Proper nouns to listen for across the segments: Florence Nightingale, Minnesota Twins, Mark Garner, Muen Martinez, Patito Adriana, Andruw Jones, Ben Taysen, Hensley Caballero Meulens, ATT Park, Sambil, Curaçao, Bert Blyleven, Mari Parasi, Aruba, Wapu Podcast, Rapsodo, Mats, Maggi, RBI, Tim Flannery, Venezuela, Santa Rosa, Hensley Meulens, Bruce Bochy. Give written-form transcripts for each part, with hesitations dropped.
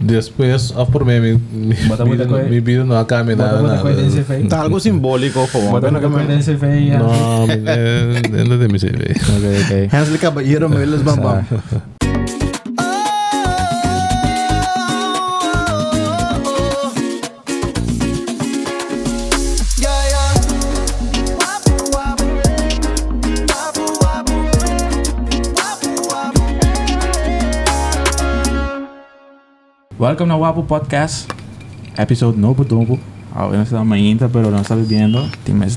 Después, por mí, mi vida no ha caminado nada. Está algo simbólico, como. No, no de mi CV. Ok, ok. Hensley Caballero Meulens Bambam. Welcome to Wapu Podcast, episode 9. Ahora estamos mañana, pero no está viviendo. Tienes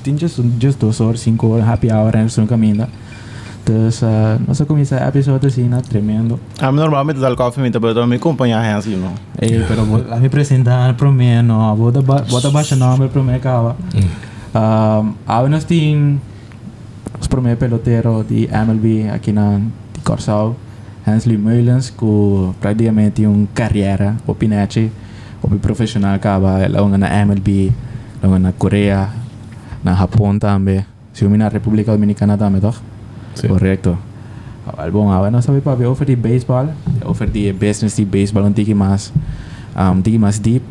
just 2 horas, 5 horas, happy hour en su camino. Entonces, no sé cómo es el episodio, sino tremendo. A mí normalmente da el coffee, pero mi compañía Hensley, ¿no? Pero a mí presentan el primer, no, voy a bajar el nombre del primer cava. A veces tiene el primer pelotero de MLB aquí en Curaçao. Hensley Meulens, que prácticamente una carrera, un profesional que va en MLB, en Corea, en Japón también, en la República Dominicana también, ¿verdad? Sí. Correcto. Bueno, ahora no sabemos para ofrecer béisbol, ofrecer business de béisbol un poco más deep.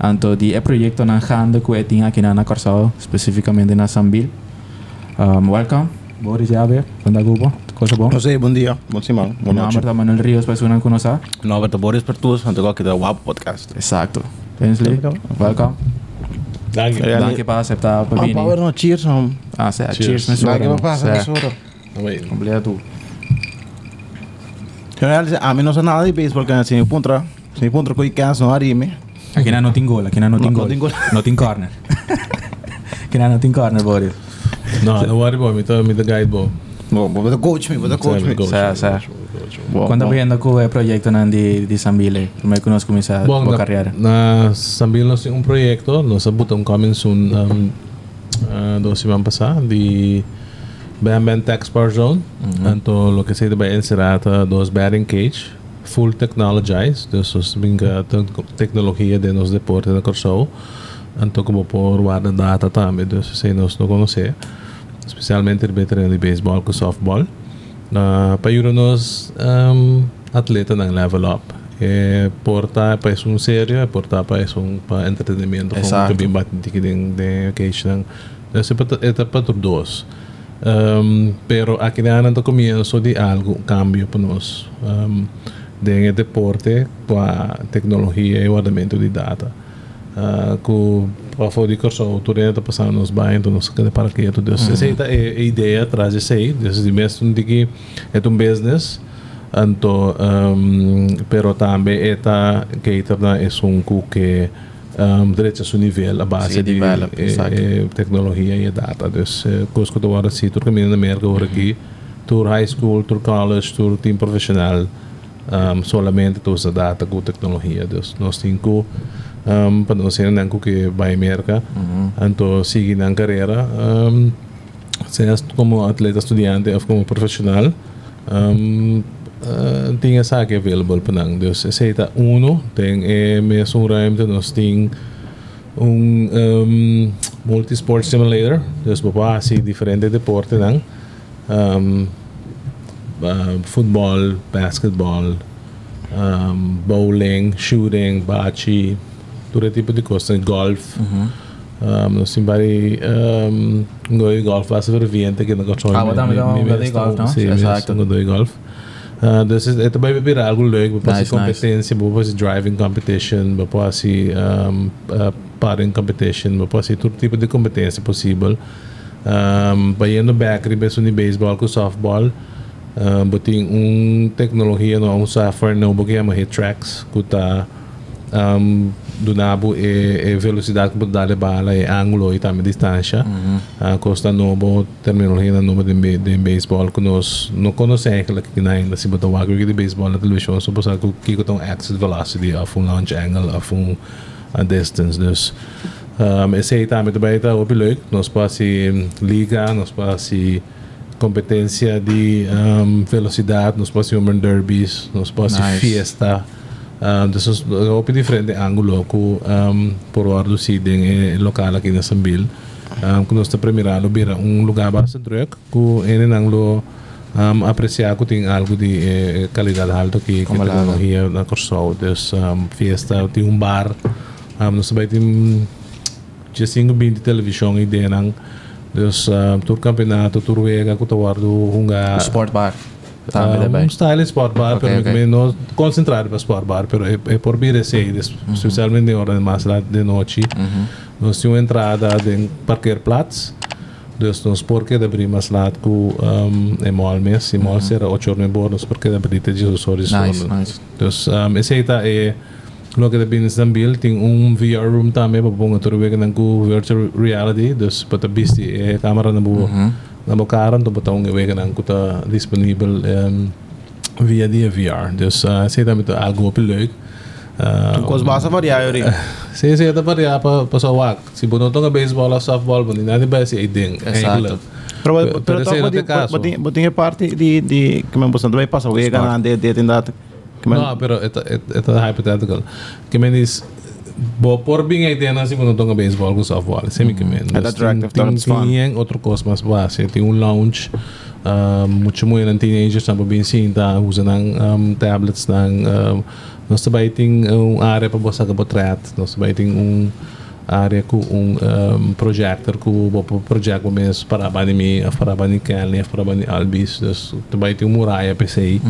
Entonces, el proyecto que tiene aquí en Curaçao, específicamente en Sambil. Welcome, Boris Javier, ¿cómo está el grupo? José, buen día. Buen semana. Buenas noches. Nombre Manuel Ríos, persona que conoce. Nombre Boris Pertus, antes de que te Wapu Podcast. Exacto. Hensley, welcome. Gracias. Gracias por aceptar. Vamos a ver, cheers. Ah, sí, cheers. Gracias por aceptar. Completa tú. A mí no sé nada de béisbol, porque si me encuentro, con el caso, no harime. Aquí no tengo gol, no tengo corner. Aquí no tengo corner, Boris. No, no worry, Boris, me the guide, Boris. Vou coach me, certo. Quando eu ando com o projeto de Sambil, como é que nós começamos a carreira? Na Sambil nós temos projeto, nós abutamos começou do semana passada de Bambam Tech Spar Zone, então o que se deve inserata dos batting cage, full technologized, dos binga tecnologia de nos deportes na Curaçao, então como por guarda data também, dos se nós não conhecer. Especialmente de veterano de baseball com softball, para ajudar nos atletas a level up, portar para isso sério, portar para isso entretenimento, como bem batido que tem ocasião, essa etapa top 2. Pero aqui na Ana começou de algo cambio para nós, de deporte para tecnologia e guardamento de data. Com a foto de Curaçao, o Tureta passando nos bairros, nos parqueiros, Deus. Essa é a ideia atrás disso aí. Deus de mesmo de que é business, então, pero também é que Itaúna é que direita seu nível a base de tecnologia e data. Deus, coisas que tu agora se tu caminha na América agora aqui, tu high school, tu college, tu time profissional, solamente tu usa data com tecnologia. Deus, nós temos para nós ser nanco que vai América, então seguir na carreira, seja como atleta, estudante ou como profissional, tem essa que é available para nós. Então, aceita tem mesmo realmente nós tem multisport simulator, então para fazer diferentes deportes, não, futebol, basquetebol, bowling, shooting, bocce, todo tipo de coisas, golf. Nós temos vários golf, as fervientes que não gostam. Ah, também tem golf, não? Sim, exato. Tem golf. Então, é também virar algo legal, para fazer competência, para fazer driving competition, para fazer paddling competition, para fazer todo tipo de competência possível. Para ir no background, mesmo de beisebol com softball. Buting tecnologia não sofre não porque é uma hit tracks que tá do nabo é velocidade que pode dar a bala é ângulo e também distância costa novo terminologia na nova de beisebol que nós não conhecemos aquela que na ainda se botar o agro de beisebol na televisão só por saber que que tem exit velocity a full launch angle a full distance dus esse aí também também tá o piloto nós passe liga nós passe competência de velocidade, nós passamos em derbies, nós passamos fiesta, então é diferente ângulo que por hora do sidem local aqui na Sambil, que nós está primeiro a lugar bastante drag, que é ângulo apreciar que tem algo de qualidade alta aqui, que a tecnologia na Curaçao. Então, festa, tem bar, nós temos 15, 20 televisão e denang. Então, tour campeonato, tour vega, que eu hunga Sport Bar. Style Sport Bar, mas não concentrar para Sport Bar, mas é por vir a ser, especialmente em hora de mais de noite. Nós temos entrada de parkeerplaats. Dus ons porke de brimas laat ku emolmes, emolser ochorne bornos porke de brite Jesus horizon. Nice, nice. Dus esse ita é lo que de business Sambil tem VR room também para pôr outro vez que não ku virtual reality, dus para bisti é câmera na boa caran, tu botar vez que não ku tá disponível via dia VR. Dus esse ita muito algo leuk. Kung basa variado rin. Siya ito variado pa sa wak. Si bunoto ng baseball o softball mo, hindi ba si iding? Exacto. Pero sa ito kaso. Buting yung parte di kumempo sa ito ay pasaway ka na di tindato. No, pero ito hypothetical. Kumenis boporbing ay tiyan na si bunoto ng baseball o softball. Semi kumen. At attractive. Tingin otro cosmas base. Tingin yung lounge. Mucho mo yun ang teenagers na pabinsinta. Usa ng tablets ng nós também tem área para você fazer portrait, nós também tem área com projector com o projeto mesmo para banir a para banir Kelly, para banir Albis, nós também tem muralha PCI,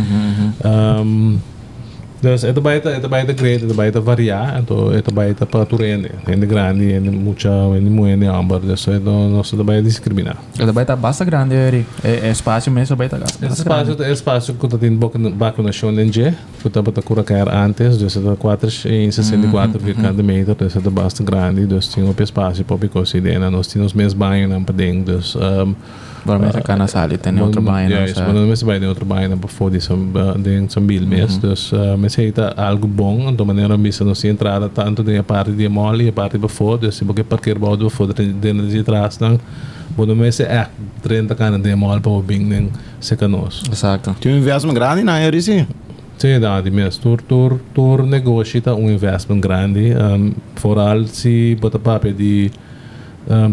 nós é também da grande, é também da variar, é também da para turene, é grande, é muita, é muito, é ambar, então nós também discriminar. É também da basta grande aí, é espaço mesmo, também da gasta. Espaço que eu tenho back na Shonen-G, que eu tava procurando cair antes, de 64 m², é da basta grande, então tem um espaço para considerar, nós temos mesmo banho na pedem, então Barmesa kana sali tem outro banho na sala. Mas mesmo banho tem outro banho na before de Sambil mesmo. Então mesmo ita algo bom, então maneira missa não se entrada tanto tem a parte de mole e a parte before, então porque parker baldo before dentro de trás não. Quando mesmo é 30 kana de mole para o bing nem secanos. Exato. Tu investimento grande na área sim. Sim, dá de mesmo tur negócio tá investimento grande, foral se bota papel de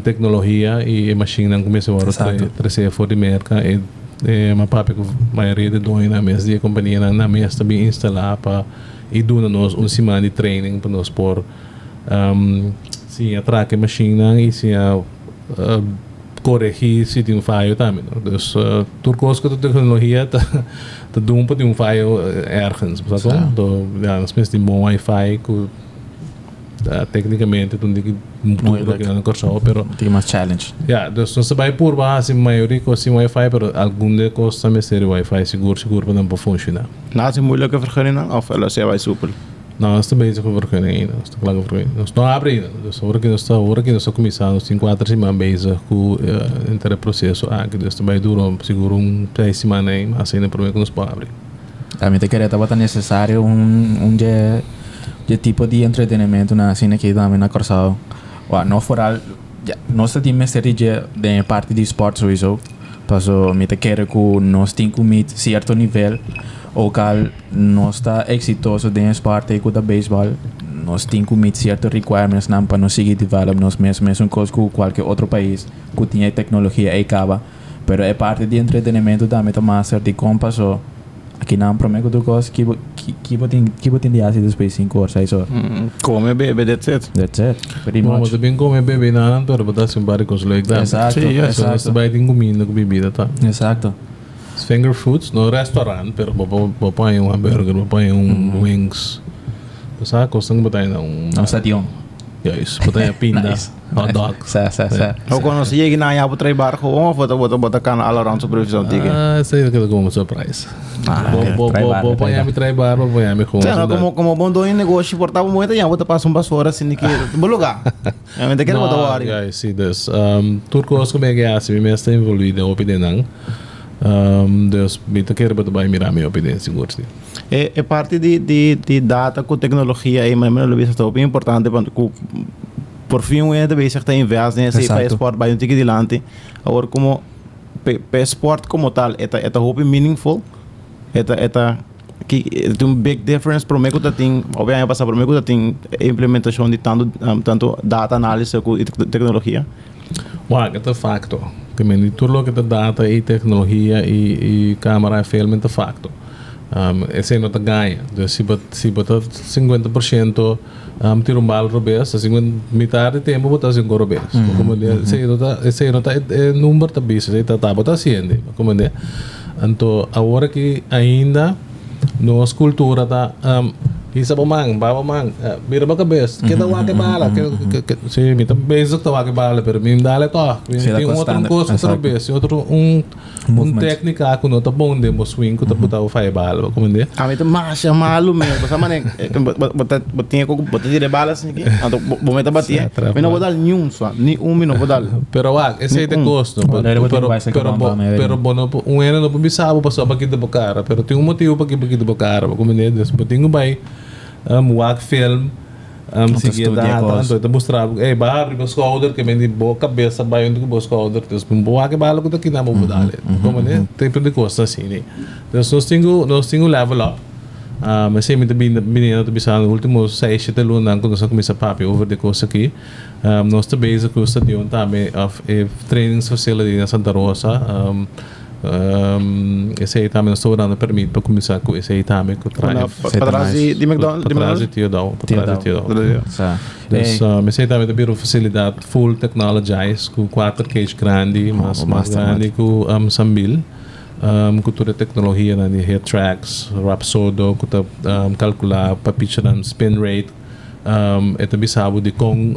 tecnologia e machine não começou a trazer fora de mercado e uma parte que a maioria de dois na mesa de companhia na mesa também instalar para e dona nós semana de training para nós por se atraque machine não e se corrigir se tem falho também, então turcos que a tecnologia tá dumpa tem falho ergens, portanto nós mesmo tem bom Wi-Fi que tecnicamente tudo que não correu, pero tem mais challenge. Yeah, então nós sabemos por base a maioria coisa Wi-Fi, pero alguns de coisas também seriam Wi-Fi seguro para não funcionar. Não é muito que vergonha, ou ela se vai super. Não, está bem, está vergonha ainda, está claro que nós não abre ainda. Então agora que nós começamos 5 semanas base com entre processo, então está bem duro, seguro 6 semanas, assim não prometo que nós para abrir. Também te queria tava necessário de tipo de entretenimento na cena que também na Curaçao, não foral, nós temos série de parte de esportes hoje, passo me te quero que nós tínhamos certo nível, ou que nós está exitoso de esporte como da beisebol, nós tínhamos certos requirements não para nós seguir desenvolvendo nós mesmo coisa que qualquer outro país que tinha tecnologia e acaba, mas é parte de entretenimento também tomar certo compasso. Aqui não prometo do gosto que botem de ácido para 5 horas aí só. Come bebe, that's it. Mas também come bebe nada, para botar simbari com os leite. Exato. Você vai ter comida com bebida, tá? Exato. Finger foods no restaurante, pero papai um hambúrguer, papai um wings. Sabe, costumam botar ainda stadion. É isso, botar pinda, hot dog. Sim. Eu conheci ele na época do trabalho, como foi botar canal alarão supervisão dele. Sei que ele como surpresa. Vou apanhar meu trabalho, vou apanhar meu conta. Como bom dono de negócio, portava muito e agora passa umas horas assim que bom lugar. Eu ainda quero botar o ar. É isso, des. Turcos como é que é assim, me está envolvido a opinião. Des, me está querendo botar bem mirar minha opinião seguro. É parte de data com tecnologia e mais ou menos isso é bem importante para por fim o ente vai ser tão investe nesse esporte vai um ticket de lante agora como esporte como tal é tão bem meaningful é que tem big difference para o meu que tem obviamente passar para o meu que tem implementação de tanto data análise com tecnologia. Uau, é um facto. I mean, you to look at the data, e tecnologia e câmara é ferramenta facto. Essa é nota ganha. Então, se botar 50%, tira bala robês, a 50 metade tempo botar 5 robês. Essa é nota é número da business, está botar 100. Então, agora que ainda nossa cultura está isa pa mang, bira ba ka best? Kita wake bala, si mita basic ta wake bala, pero mim dale to. Tem outro curso outra vez, outro técnica ako no, ta bom demo swing ko ta botava fai bala, como entende? Ah, mita masha malu mesmo, sama nem, botinha ko botinha de balas aqui, ando bometa batia. Não vou dar nenhum só, nem um não vou dar. Pero wak, esse é de gosto, pero bono era no bisabo passou aqui de bocara, pero tem motivo para aqui de bocara, como entende? Botinho bai wag film seguia data então eu mostrava barra primeiro escolher que me boa cabeça vai onde que boa escolher então se boa que bala que tá aqui na boa dale como né tem tudo de coisa assim né então nós temos level up mas se me também tu bisa no último 6-7 lunas quando nós começa papi over de coisa aqui nós também essa coisa de onde também of training facility na Santa Rosa esse aí também nós estou dando permite para começar com esse aí também que traz para trás de McDonald's para trás de Teodoro esse aí também tem uma facilidade full technologized com 4 cage grande mais grande com Sambil com toda a tecnologia na de hair tracks rapsodo com tá calcular para pitch and spin rate é também sabe de como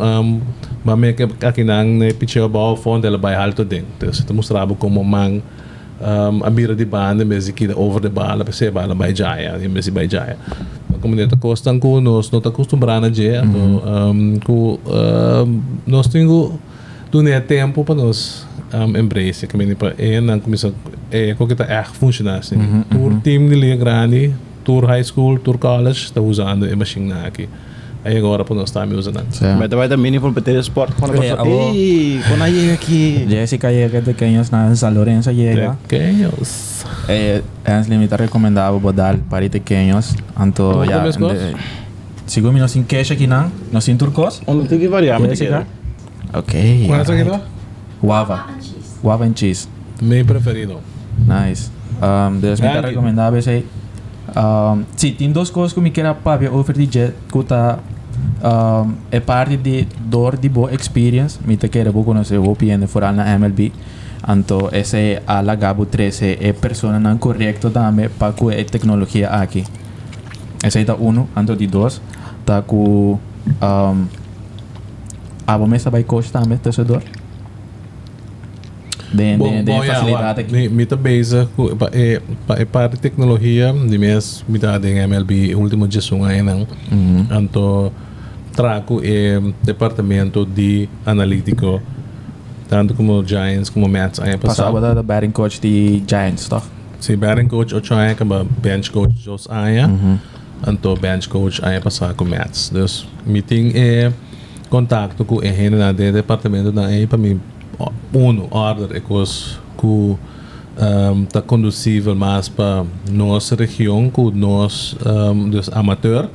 mas que aqui na pitch a bola fonte ela vai alto dentro então mostrava como mang a mira de banda mesmo que over de bala percebe bala vai jaya mesmo vai jaya como dentro costam com nós não está acostumbrado a dia com nós temos dunia tempo para nós embrace que mesmo para não começar qualquer tá funciona assim tour team de liga grande tour high school tour college está usando a machine aqui aí agora para nós também usando mas também é meaningful para ter esporte quando você quando aí aqui Jessica chega de Queños na São Lourenço chega Queños Hensley me está recomendado bodal para ir de Queños então já segundo me nós em queixa aqui não nós em turcos onde tem que variar Jessica ok qual é essa aqui guava and cheese meu preferido nice Deus me está recomendado esse sim, tem duas coisas que me quero papi oferecer que tá é parte de dor de boa experience me te quero vou conhecer o PN fora na MLB então esse alagabo 13 é pessoa não correto também para com a tecnologia aqui esse aí tá um então de dois tá com a bomba vai custar também tá dor de facilidade aqui. Me está base para parte de tecnologia de mês me dá em MLB último dia sonhei não então trago departamento de analítico tanto como Giants como Mats aí passava da batting coach de Giants tá se batting coach ou tinha como bench coach Jones aí então bench coach aí passava com Mats dus meeting é contato com a de departamento da aí para mim order é coisa que está conduzível mais para nossa região com nós dos amador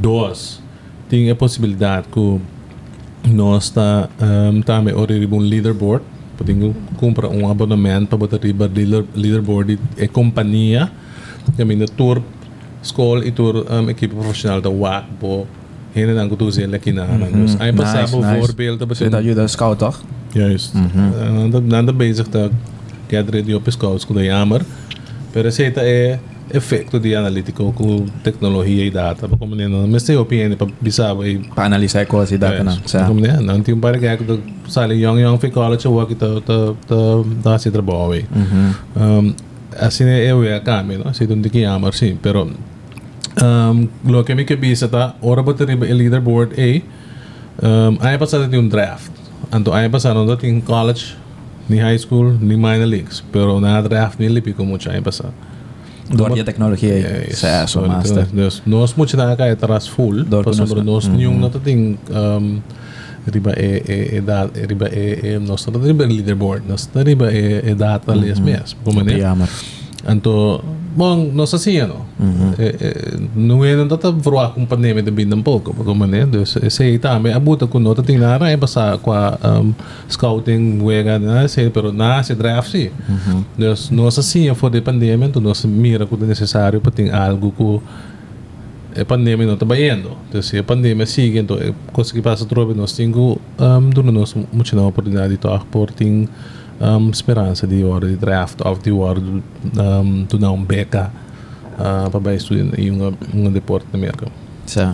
dois tem a possibilidade que nós tá também ordenar um leaderboard podemos comprar um abonamento para botar riba leaderboard e companhia também da tour escola e tour equipe profissional da Wapu heen en aankomt dus eerlijk in aan. Dus hij passeert voorbeelden. Dat je dat scout toch? Juist. Dan de bezig dat gatheren die op scouts kunnen jammer. Per se dat is effecten die analytico, technologie en data. We komen in. Meestal op je en bijzabo. Analyseren koos die data na. Kom je? Dan tien paar keer dat saling jong van college werk je dat daar zit er boven. Als je een werk kan, je zit onder die jammer zien. Pero lo que me quebisa tá ora botar o leaderboard aí aí passado tem draft então aí passaram da tem college nem high school nem minor leagues pero na draft nem lipico muito aí passado dor de tecnologia aí acesso master nós muito na cá é atrás full passando nós nenhum não tem riba é da riba é nós não tem leaderboard nós não riba é data list mesmo como né А то мон носасиано. Ну е на тата вроа компанеме да биндам полко, по тоа мене да се и таа ме абута куно тата тинара е баса коа scouting вега на се перо на се drafti. Дос носасиано for the pandemic, то нос mira куто necessário para tem algo co a pandemia não está baiando, então se a pandemia sigue, então conseguir passar tudo bem nós temos durante nós muito na oportunidade de aporting esperança de hora de draft of the hora do não beca para bem estudar em um deporte na América. Sim,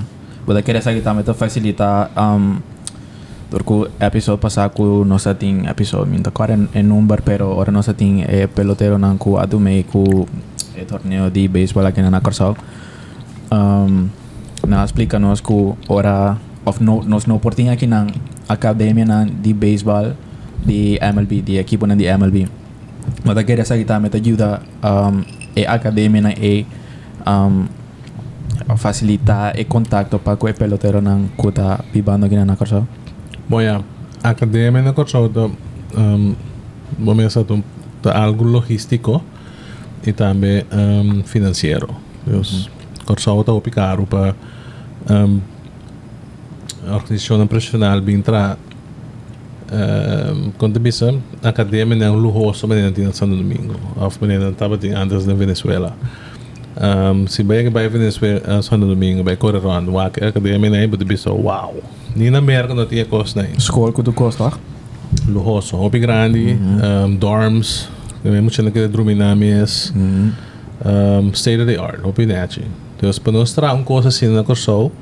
mas queria saber também para facilitar porque episódio passado nós tínhamos episódio então agora é número, pero agora nós tínhamos peloteiro na rua do meio do torneio de beisebol aqui na Curaçao. Na explica-nos que ora of no nos não portem aqui na academia na de baseball de MLB de equipo na de MLB, mas a querer sair também te ajuda a academia na facilitar o contato para que o pelotero na cuta vivando aqui na Curaçao. Bom, a academia na Curaçao tá começa tá algo logístico e também financeiro. Curaçao está opicado para a organização profissional bem tra contribuição acadêmica não luxosa menina na Santo Domingo, a menina estava tem antes na Venezuela. Se bem que vai Venezuela Santo Domingo vai correr round, a acadêmica não é muito bicho, wow. Nem na América não tinha custo nem. Escola quanto custa? Luxoso, hopi grande, dorms, muito naquele dorminames, state of the art, opinião. Então, para nós trazer coisa assim na Curaçao,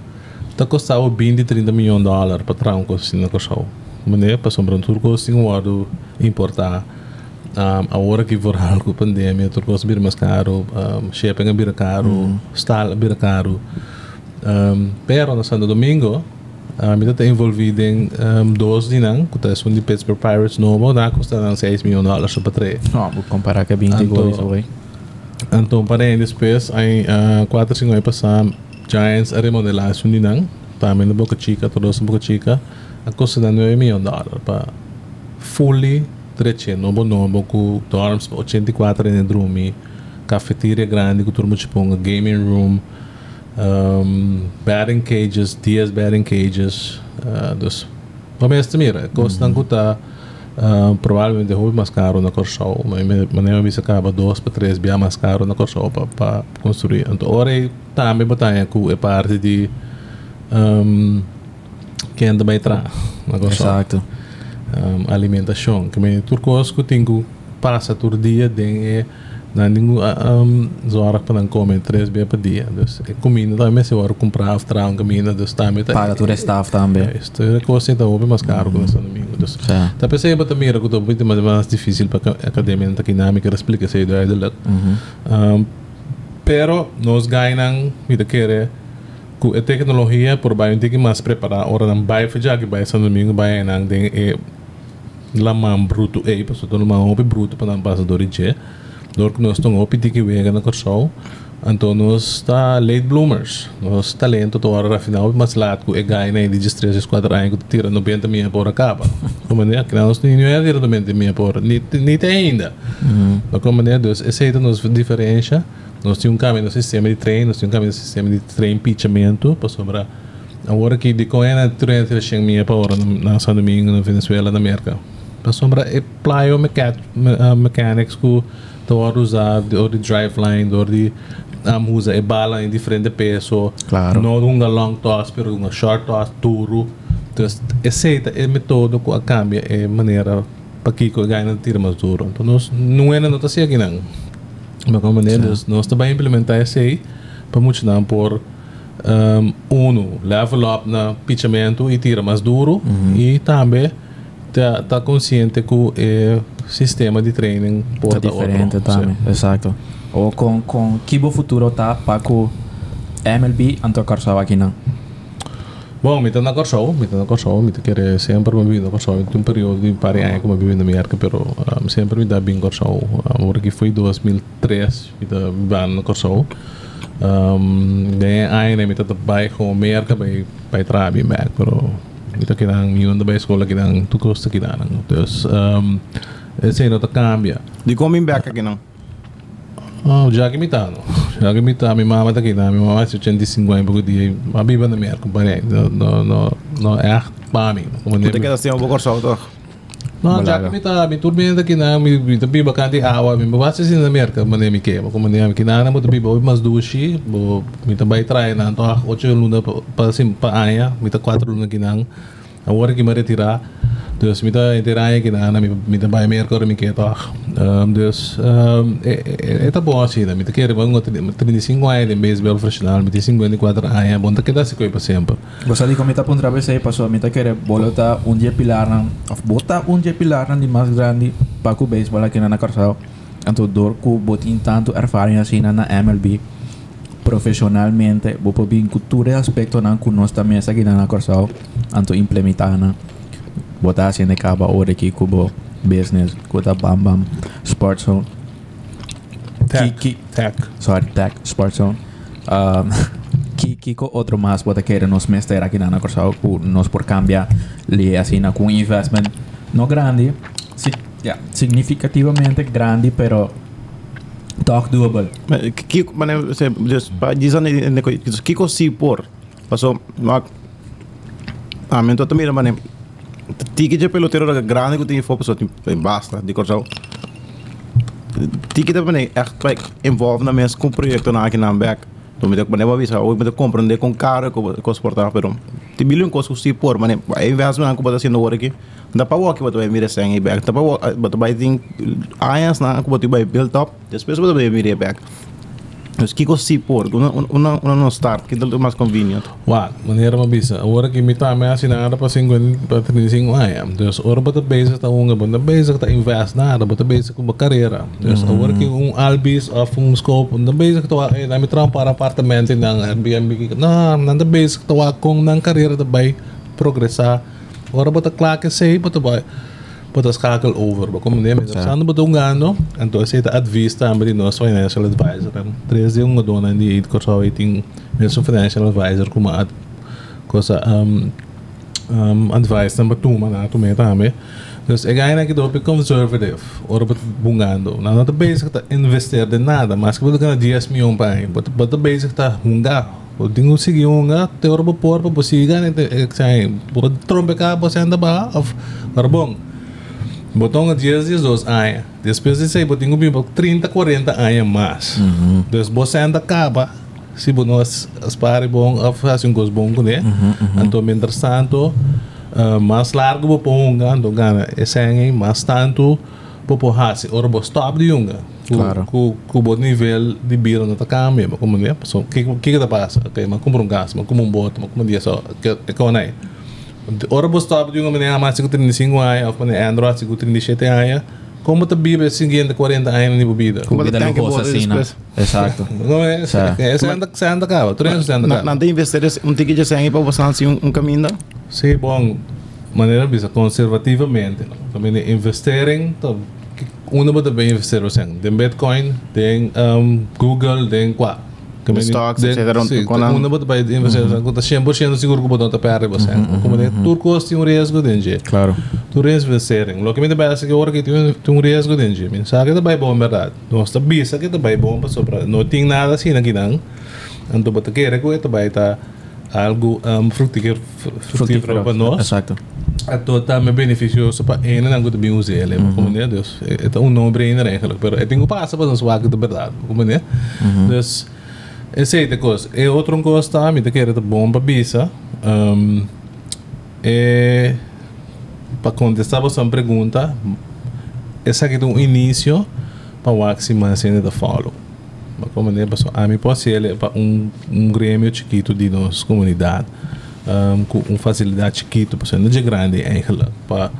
está custando $20-30 milhões para trazer coisa assim na Curaçao. Mas, para sombra, turcos tem guardo importar. Agora que for algo pandemia, turcos vir mais caro, shipping é vir caro, stal é vir caro. Pero na Santo Domingo, a gente está envolvido em dois dinam, que está sendo de Pittsburgh Pirates novo, está custando $6 milhões para três. Não, vou comparar com 20 gols hoje. Então, para aí, depois, aí, 4-5 anos passado, Giants a remodelar isso de não, também no Boca Chica, todos no Boca Chica, a custa de $9 milhões para fully 300, novo, com dorms 84 no dorme, cafeteria grande, com turma de ponga, gaming room, batting cages, 10 batting cages, dos, para mestre mira, custa não custa provavelmente houve mais caro na Curaçao, mas nem me sacava 2 para 3 bem mais caro na Curaçao para construir. Então, agora também batalha com a parte de quem também traz na Curaçao. Exato. Alimentação, que me turcos que tenho passa todo dia, tem não tenho horas para não comer 3 vezes por dia. Então, comida também se eu comprar, trago comida, então também paga todo o staff também. Isto é coisa então houve mais caro na Santo Domingo. Tá pensei para também era que o muito mais difícil para a academia na dinâmica explica se ideia dela. Pero nós ganham vida querer com a tecnologia por baixo tem que mais preparar hora não vai fazer que vai Santo Domingo vai não tem é lamam bruto aí para todo mundo lamam bruto para não passar dor de dorco nós estamos optando que vem na Curaçao. Então nós está late bloomers, nós talento toda hora final, mas lá tu é ganha na indústria de 4 anos que tira 90 mil por acaba. Como é que nós não é tira 90 mil por nem ainda. Então como é que essa é a nossa diferença. Nós temos um caminho no sistema de treino, nós temos um caminho no sistema de treino pitchamento para sobrar. Agora que de coena 30 mil por hora na São Domingo, na Venezuela, na América. Para sobrar é plyo mechanics que toda usar de driveline, de usa é bala em diferente peso, claro. Não uma long toss, pero uma short toss, duro. Então, aceita é método que a cambia é maneira para que eu ganhe tira mais duro. Então, nós não é nota assim aqui não. Mas como maneira, nós também implementar isso aí para muito não por level up na pitchamento e tira mais duro e também tá consciente que o sistema de training porta tá diferente outro, também, sim. Exato. Ou com que bom futuro tá para o MLB anto Curaçao aqui não? Bom, me tá na Curaçao, me querer sempre me vir na Curaçao, tem período de par anos que me vivi na América, pero sempre me dá bem Curaçao. Agora que foi 2003 me tá bem na Curaçao. Daí ainda me tá trabalhando com América, vai trabalhar bem, pero me tá querendo ir na escola, querendo tudo coisa querendo, então esse não tá cambia. De como me back aqui não? Já que me tá, minha mamãe tá aqui, né? Minha mamãe se 85 anos, porque dia, a biba não me acompanha, não é para mim. Tu tem que assim um pouco só, tá? Não, já que me tá, me tudo bem daqui, né? Me tá biba cante água, me vai se na merca, mané me queima, como nem aqui nada, muito biba, mas duchi, me tá vai trair, né? Então, 8 luna para sim para aia, me tá 4 luna aqui não. Agora que me retirar, dus me tá inteirar aqui na me tá vai merca, me queita. Dus tá bom assim, né? Me tá querer vamos 35 anos em beisebol profissional, me tem 54 anos, bom tá queda se coi para sempre. Gostaria que me tá por outra vez aí passou, me tá querer botar um dia pilar na, botar um dia pilar na de mais grande para o beisebol aqui na Curaçao. Então dor com botin tanto erfarença assim na MLB profissionalmente, vou por bem cultura aspecto na com nós também aqui na Curaçao, então implementar na botar assim na caba hora aqui cubo business, kota Bambam Sports Zone, Tech Sports Zone, Kiko outro mais bota que era nos mestre aqui na Curaçao, nos por cambiar lhe assim na com investment não grande, significativamente grande, pero talk doable. Kiko mané se just para dizer né Kiko se por passou na a mento também mané ticket de peloteiro era grande que tinha foco só basta de Curaçao ticket também é aspecto envolve na mesa com projeto na aqui na back então me deu para nevar visa hoje me deu compreender com cara com suportar pero tem bilhão com sucesso por mané investment que eu botei no aqui da para walk botou mira sem e back da para botou I think IAS na que botou by build up depois botou mira back dus que gosto por um start que dá mais conveniente. Uau, maneira uma visa. Agora que me tá ameaçando nada para 50 para 35 anos. Então agora bota base está um gabão, base está invest nada, bota base com uma carreira. Então agora que albis of scope, base que está me trampar apartamento na Airbnb. Não, base que está com na carreira da vai progressar. Agora bota claque sei, bota vai. Bota schakel over. Como nem mesmo. Sando bota ganho. Então esse é advice também de nosso financial advisor. Três de dona de Curaçao tem mesmo financial advisor como a coisa advice number 2 mana tu me também. Dus é ganha que do conservative. Ora bota bungando. Não tá basic tá investir de nada, mas que bota ganha 10 milhões para. Bota basic tá hungar. O dingo seguir hungar, teor por posiga, né? Exai. Bota trombe cá, você anda ba of carbon. Botão de 10, 12 anos. Depois disso aí, botinho bimbo 30, 40 anos mais. Então, você ainda acaba, se nós esperarmos bom, fazer coisa bom, né? Então, mientras tanto, mais largo o ponga, então, ganha, esse aí, mais tanto, popo hace, ou o stop de junga. Claro. Com o nível de birra não está cambiando, como né? Então, que tá passa? Ok, mas como um gás, mas como um bote, mas como dia só, que com aí. Ora você está pedindo uma menina mais de 35 anos, ou uma Android de 37 anos, como te bebe 50, 40 anos de bebida? Como te tem que botar isso? Exato. Não é? Você anda cá, tu não anda cá. Não tem investir um ticket de 100 para você lançar um caminho? Sim, bom, maneira bisa conservativamente. Também investirem, uma pode bem investir você. Tem Bitcoin, tem Google, tem qual? Stocks, etc. Sim, uma pode bem investir você. Quando está 100% seguro que pode não tapar você. Como é, tudo custa um risco dentro. Claro. Tu investirem. Logo que me dá para que hora que tem um risco dentro. Mensagem que está bem bom, verdade. Nós está bisa que está bem bom para sobrar. Não tem nada assim aqui não. Então, para que recuo está bem tá algo frutífero para nós. Exato. A totalmente beneficioso para ele não gosta bem usar ele, como né? Deus, é um nome ainda realmente, mas tem um passo para nós fazer de verdade, como né? Deus esse é depois é outro gosto também de querer da bomba bisa é para contestar você uma pergunta essa que é um início para o máximo sendo da follow como né pessoal a mim posso ele para um grêmio chiquito de nossa comunidade com uma facilidade chiquito por ser não é grande é para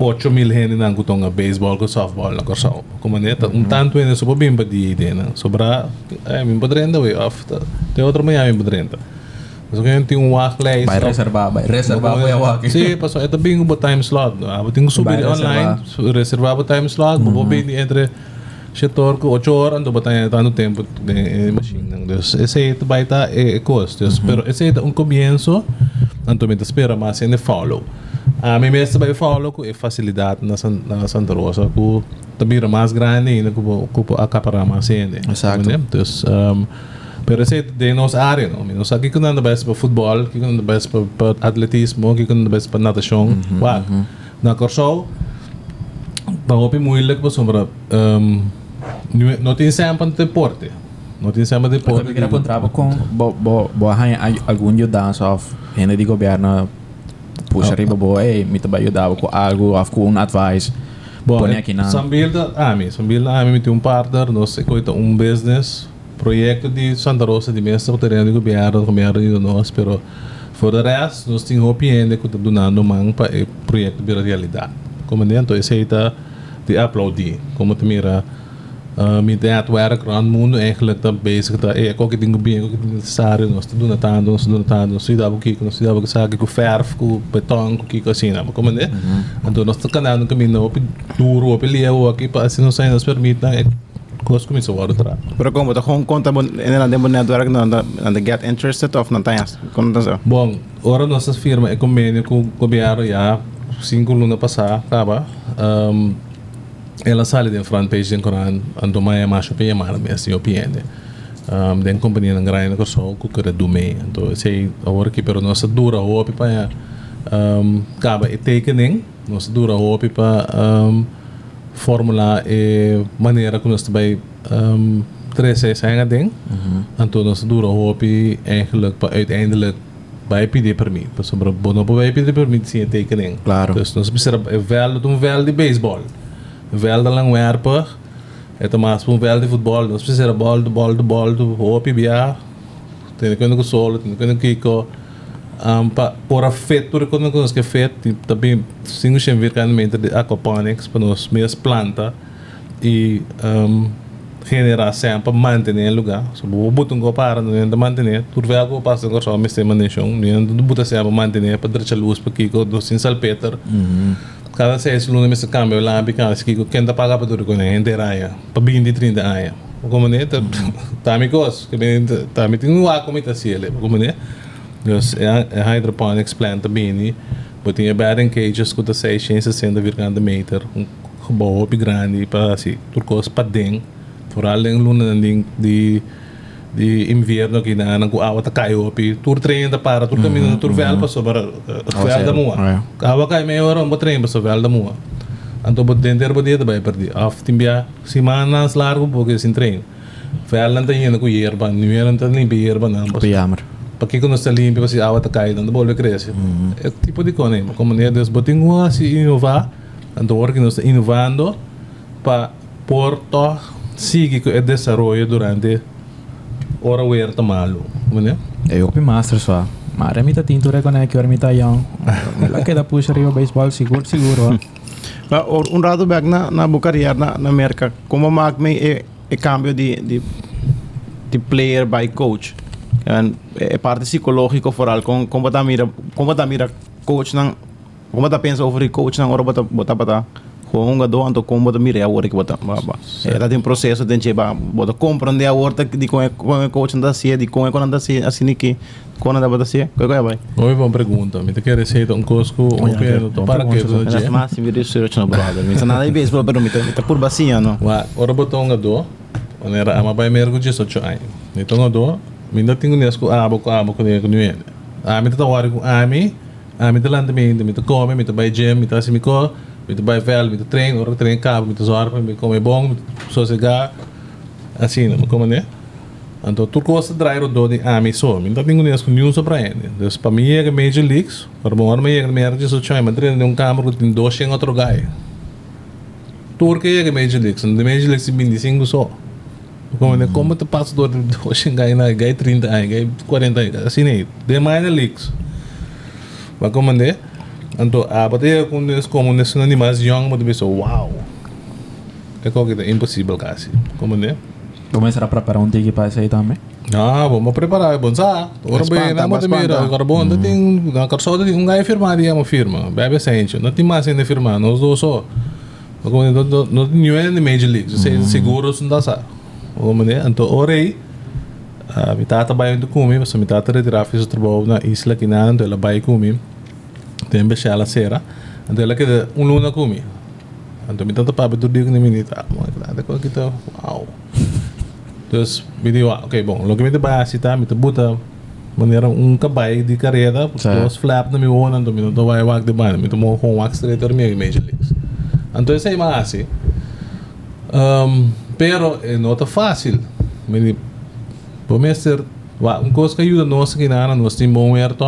8.000 gente na gutonga baseball com softball na Curaçao como né tanto é sobre bem badi de né sobre me podrenda way off tem outro meia me podrenda mas que tem um walk lá vai reservar vai walk sim passou é também o time slot eu tenho que subir online reservar o time slot vou bem entre 7 horas 8 horas então botar tanto tempo de machine então esse é vai estar é custo mas esse é um começo então me espera mais ainda follow May mesa ba i-follow ko i-facilitate na Santa Rosa ko tabira mas grande na ko akaparamasin. Exacto. Entonces, pero ese de nos área, no? Nos aqui quando anda best para futebol, aqui quando anda best para atletismo, aqui quando anda best para natação, wow. Na Curaçao, tagopi muilek para sombra, não tem sempre um deporte. Não tem sempre deporte. Porque na contraba com bo há algum ajudança of gente de governo puxa riba boa, me também ajudava com algo, com advice. Bom, Sambil da Ami tem partner, nós coita business. Projeto de Santa Rosa de Mesa, o terreno de governo de nós, pero for the rest, nós temos opinião que estamos donando mão para o projeto de realidade. Como dentro, isso aí está de aplaudir. Como tu mira, me tem atwerk no mundo, eigenlijk está bezig, tá, qualquer coisa que é necessário, nós estamos donando, nós estamos aqui, nós estamos aqui com ferro, com betão, com aquilo assim, não, como né? Então nós estamos andando caminho, duro, peliu, aqui para assim nós nos permitem close começou a outra. Pero como tá com conta na network na get interested of Natanhas. Como tá? Bom, ora nossa firma é convênio com o governo já 5 lunas passar, tá ba? Ela sale de front page em Coran, ando mais macho pia mar, assim opinião. Den companhia na grande corso, que quer do meio. Então, sei agora que pero nossa dura hope para caba e takening, nossa dura hope para fórmula e maneira como nós também três seis ainda tem, então nós dura hopi eigenlijk para uiteindelijk vai pedir permit, para sobre bono vai pedir permit sim tekening, claro, então nós precisa velo de velo de beisebol, velo da langwerper, é também velo de futebol, nós precisa bola do hopi bia, tem que andar solo, tem que andar kiko, para ora feito quando nós que feito também cinco environmentos de aquaponics para nós mesmas planta e generar sempre manter o lugar, se o botão que para não é manter, tudo vai algo passa agora só mesmo manutenção, não do botar sempre manter para deixar luz para que o docinho salpeter cada 6 lunas mesmo cambio lá porque se que quem tá pagar para tudo quando é enterraia para 20-30 aia como né tá amigos que bem tá metindo a comida cielo como né. Dus een hydroponics plant bini, maar die hebben een cages met 660 vierkante meter, een gebouw op grande, para assim, turcos para ding, vooral in luna ding de inverno que na ngu awa ta kai opi, tur trem da para, tur caminho, tur velpa sobre velda mua, awa kai maior um trem sobre velda mua, então por dentro por dia também perdi, af timbia semanas largo porque sem trem, velda não tinha ngu hierba, não tinha nem hierba não, porque quando está limpo você água está caindo, não pode crescer. É tipo de coisa, a comunidade botinho a se inovar, então agora que nós está inovando para porto seguir o desenvolvimento durante hora o erro malo, né? Eu fui master só, mas a minha tintura quando é que eu era jovem, lá que da puxa rio beisebol seguro. Rato back na bucaria na merca, como maak me é cambio de player by coach. En parte psicológico vooral kom wat mira coach nang kom wat pensa over die coach nang orobata bota gewoon ga do anto kom wat mira agora que bota baba é tá tem processo tem cheba bota compreender agora que de com coach anda se de com quando anda se assim que quando anda bota se qual é vai oi bom pergunta me te quer receita cosco um pelo para que do je mas se vira research no brother me nada de beisebol pero me tá por bacia não wa orobata onga do onera ama vai mergo de socho ai então do minda tingo nesco abo ko ne kunye ami ta wari ko ami ta landa mi ta come mi ta by gym mi ta simiko mi ta by vel mi ta train or train cabo mi ta zorpa mi come bom sossega assim não como né então tu costa driver do de ami so minda tingo nesco news para ele des para mim é major leagues para bom arma é merge so chai madrid de um campo tem dois em outro guy turque é major leagues 25 só. Como te passa do hoje ganhei 30 aí ganhei 40 aí assim aí de minor leagues vai comandar então a bater quando eles começam animais young mas depois wow é coisa que é impossível quase comandar começar a preparar que passa aí também vamos preparar bom sa ora bem na matéria carbono não tem na carsoda tem ganhei firmado é uma firma bebe sente não tem mais ainda firma nós dois só não tem nenhum de major leagues seguros não dá sa como né então orei a mitata vai indo comigo mas a mitata retirava fez o trabalho na isla que nada ela vai comigo tembe shala sera ante la keda un luna kumi ante mi tanta pabe tudo digo nem minita nada com kita wow dus video okay bom logo me te basita me te buta maneira cabay de carreira os flap na mi wona ante mi tanta vai walk de bana me tomou com walk straight or me major leagues ante sei mas assim pero não tá fácil me promester coisa que ajuda nós que nada nós tem bom erto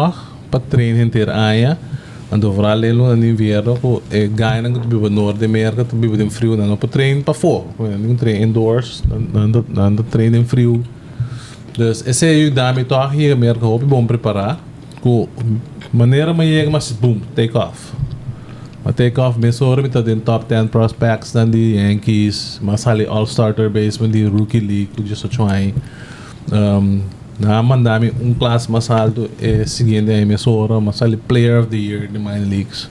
para trainen ter aia, ando vral lelo na inverno co é ganha que tu vive no norte América tu vive em frio não para train para fora, não train indoors, não train em frio, dus esse aí dá me toque aí América hopi bom preparar co maneira meia que mas boom take off, mas take off mesmo hora me tá dentro top 10 prospects na de Yankees, mas ali all starter basement de rookie league tu já só chama na mandami class mas alto é seguinte aí mesora mas ali player of the year de minor leagues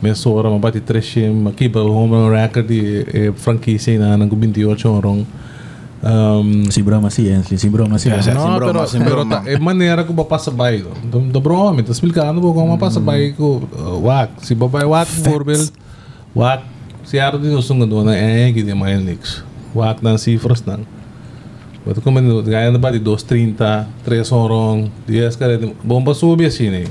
mesora mas bate 300 aqui para o home run record de franquia na ano 28 orong sim broma sim não pero é maneira que o papá sabe do broma me tá explicando como o papá sabe que wak se papai wak forbel wak se arde no sunga dona é que de minor leagues wak dan cifras dan mas como ele ganha na base de 230, 300, 10 caras, bom para subir assim, né?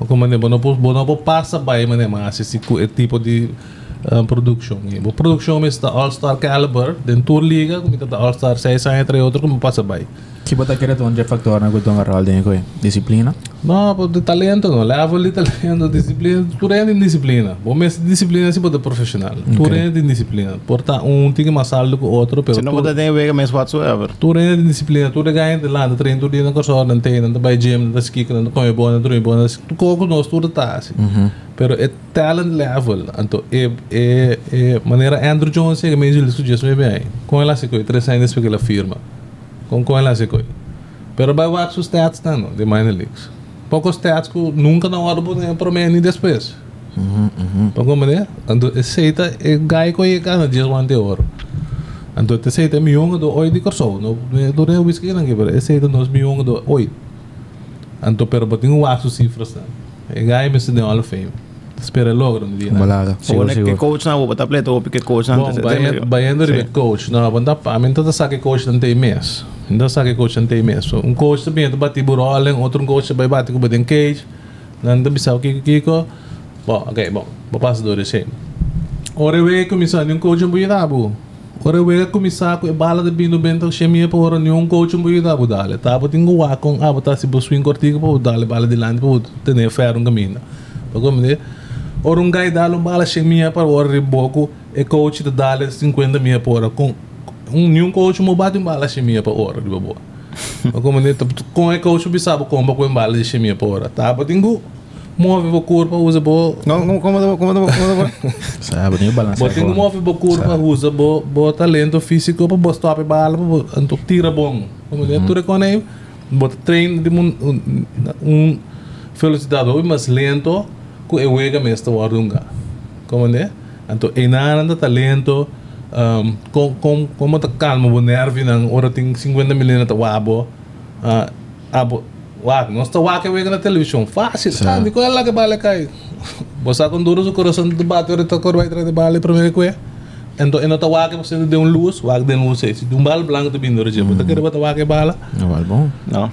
Mas como ele não passa bem, mas esse tipo de produção, né? A produção está all-star caliber, dentro da liga, como está all-star 6, entre outros, como passa bem. Que você quer ter um fator na questão da disciplina? Não, de talento, não. Level de talento, disciplina, tudo é de disciplina. Bom, mas disciplina é para profissional. Tudo é de disciplina. Portanto, tem mais alto que o outro. Se não você tem vega mais whatsoever. Tudo é de disciplina. Tudo é ganha de lá, de treino, tudo é na corção, não tem, não vai gym, não ski, não come boa, não dorme boa, não ski. Tudo nós, tudo tá assim. Pero é talent level. Então, é maneira Andruw Jones que me disse isso mesmo aí. Com ela se coi 3 anos porque ela firma. Com ela se coi. Pero vai watch os stats não, de minor leagues. Poucos stats que nunca na hora botem para mim nem depois. Para compreender? Então esse aí tá é gai coi é cada dia um de ouro. Então esse aí tá milhão do 8 de Curaçao. Não durei o whisky não que para esse aí tá 9 milhões do 8. Então pero botem um watch os cifras não. É gai mas de Hall of Fame. Espera logo um dia. Malaga. Que coach na boa, tablet ou que coach na. Baiano de coach na banda para mim toda saque coach não tem mês. Então sabe coach não tem mês. Coach também bate burolem, outro coach vai bater com baden cage. Não dá bisau Kiko. Bom, ok, bom. Vou passar do recheio. Ora vê começar nenhum coach buidabo. Ora vê começar com bala de bindo bento chemia por nenhum coach buidabo dale. Tá botingo a com a botar se swing cortico para dale bala de lado para ter ferro um caminho. Para compreender? Or guy dá uma bala chemia para o riboco e coach de dale 50 mil por hora com nenhum coach me bate uma bala chemia para hora de boa. Como ele com o coach bisabo comba com bala de chemia para hora. Tá, botingo move o corpo usa boa. Não, como sabe, nem balança. Botingo move o corpo usa boa talento físico para boa stop bala, então tira bom. Como ele tu reconhece, bota treino de velocidade mais lento que eu vejo mesmo o arunga. Como ele? Então, enana talento como tá calmo o nervo não ora tem 50 milhões tá wabo nós tá wake wake na televisão fácil tá de coisa lá que bala cai bossa com duro o coração do bate ora tá cor vai trazer bala primeiro que é então não tá wake você deu luz wake deu luz se um bal blanco do bindo já tá querer botar wake bala não é bom não.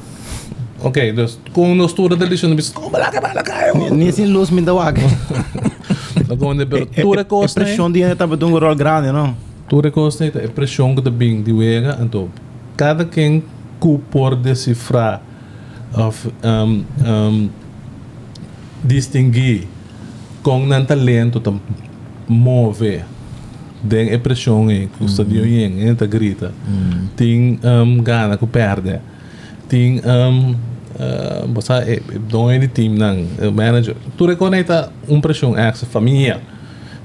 Ok, dus com nós toda televisão bis com bala cai nem sem luz me dá wake. A pressão de ainda também tem rol grande, não? Tudo é costa a pressão que está bem de vega, então cada quem pode decifrar, distinguir com o talento tam move, tem a pressão aí, o estadio aí, ainda grita, tem gana que perde, tem basta dono de time nang manager tu reconheita pressão é essa família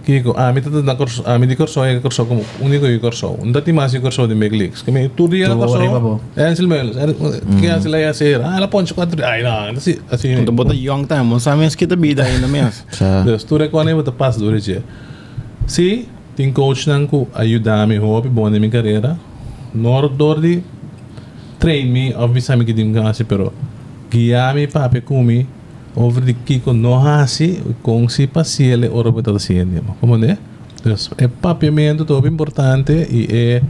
que a mim tanto na curso a mim de curso como único de curso não tem mais de curso de meglics que me tu dia na curso Hensley Meulens que Hensley aí a ser ah ela ponte 4 ai não assim então bota young time mas a minha esquita vida ainda mesmo então tu reconheita passa do dia se tem coach nang que ajuda me hobby bom na minha carreira nordor de train me obviamente que tem que fazer pero guiar-me para pecume ovdje konohasi kongsi pasiele orobeta sienje mo como né entonces é papiamento todo importante e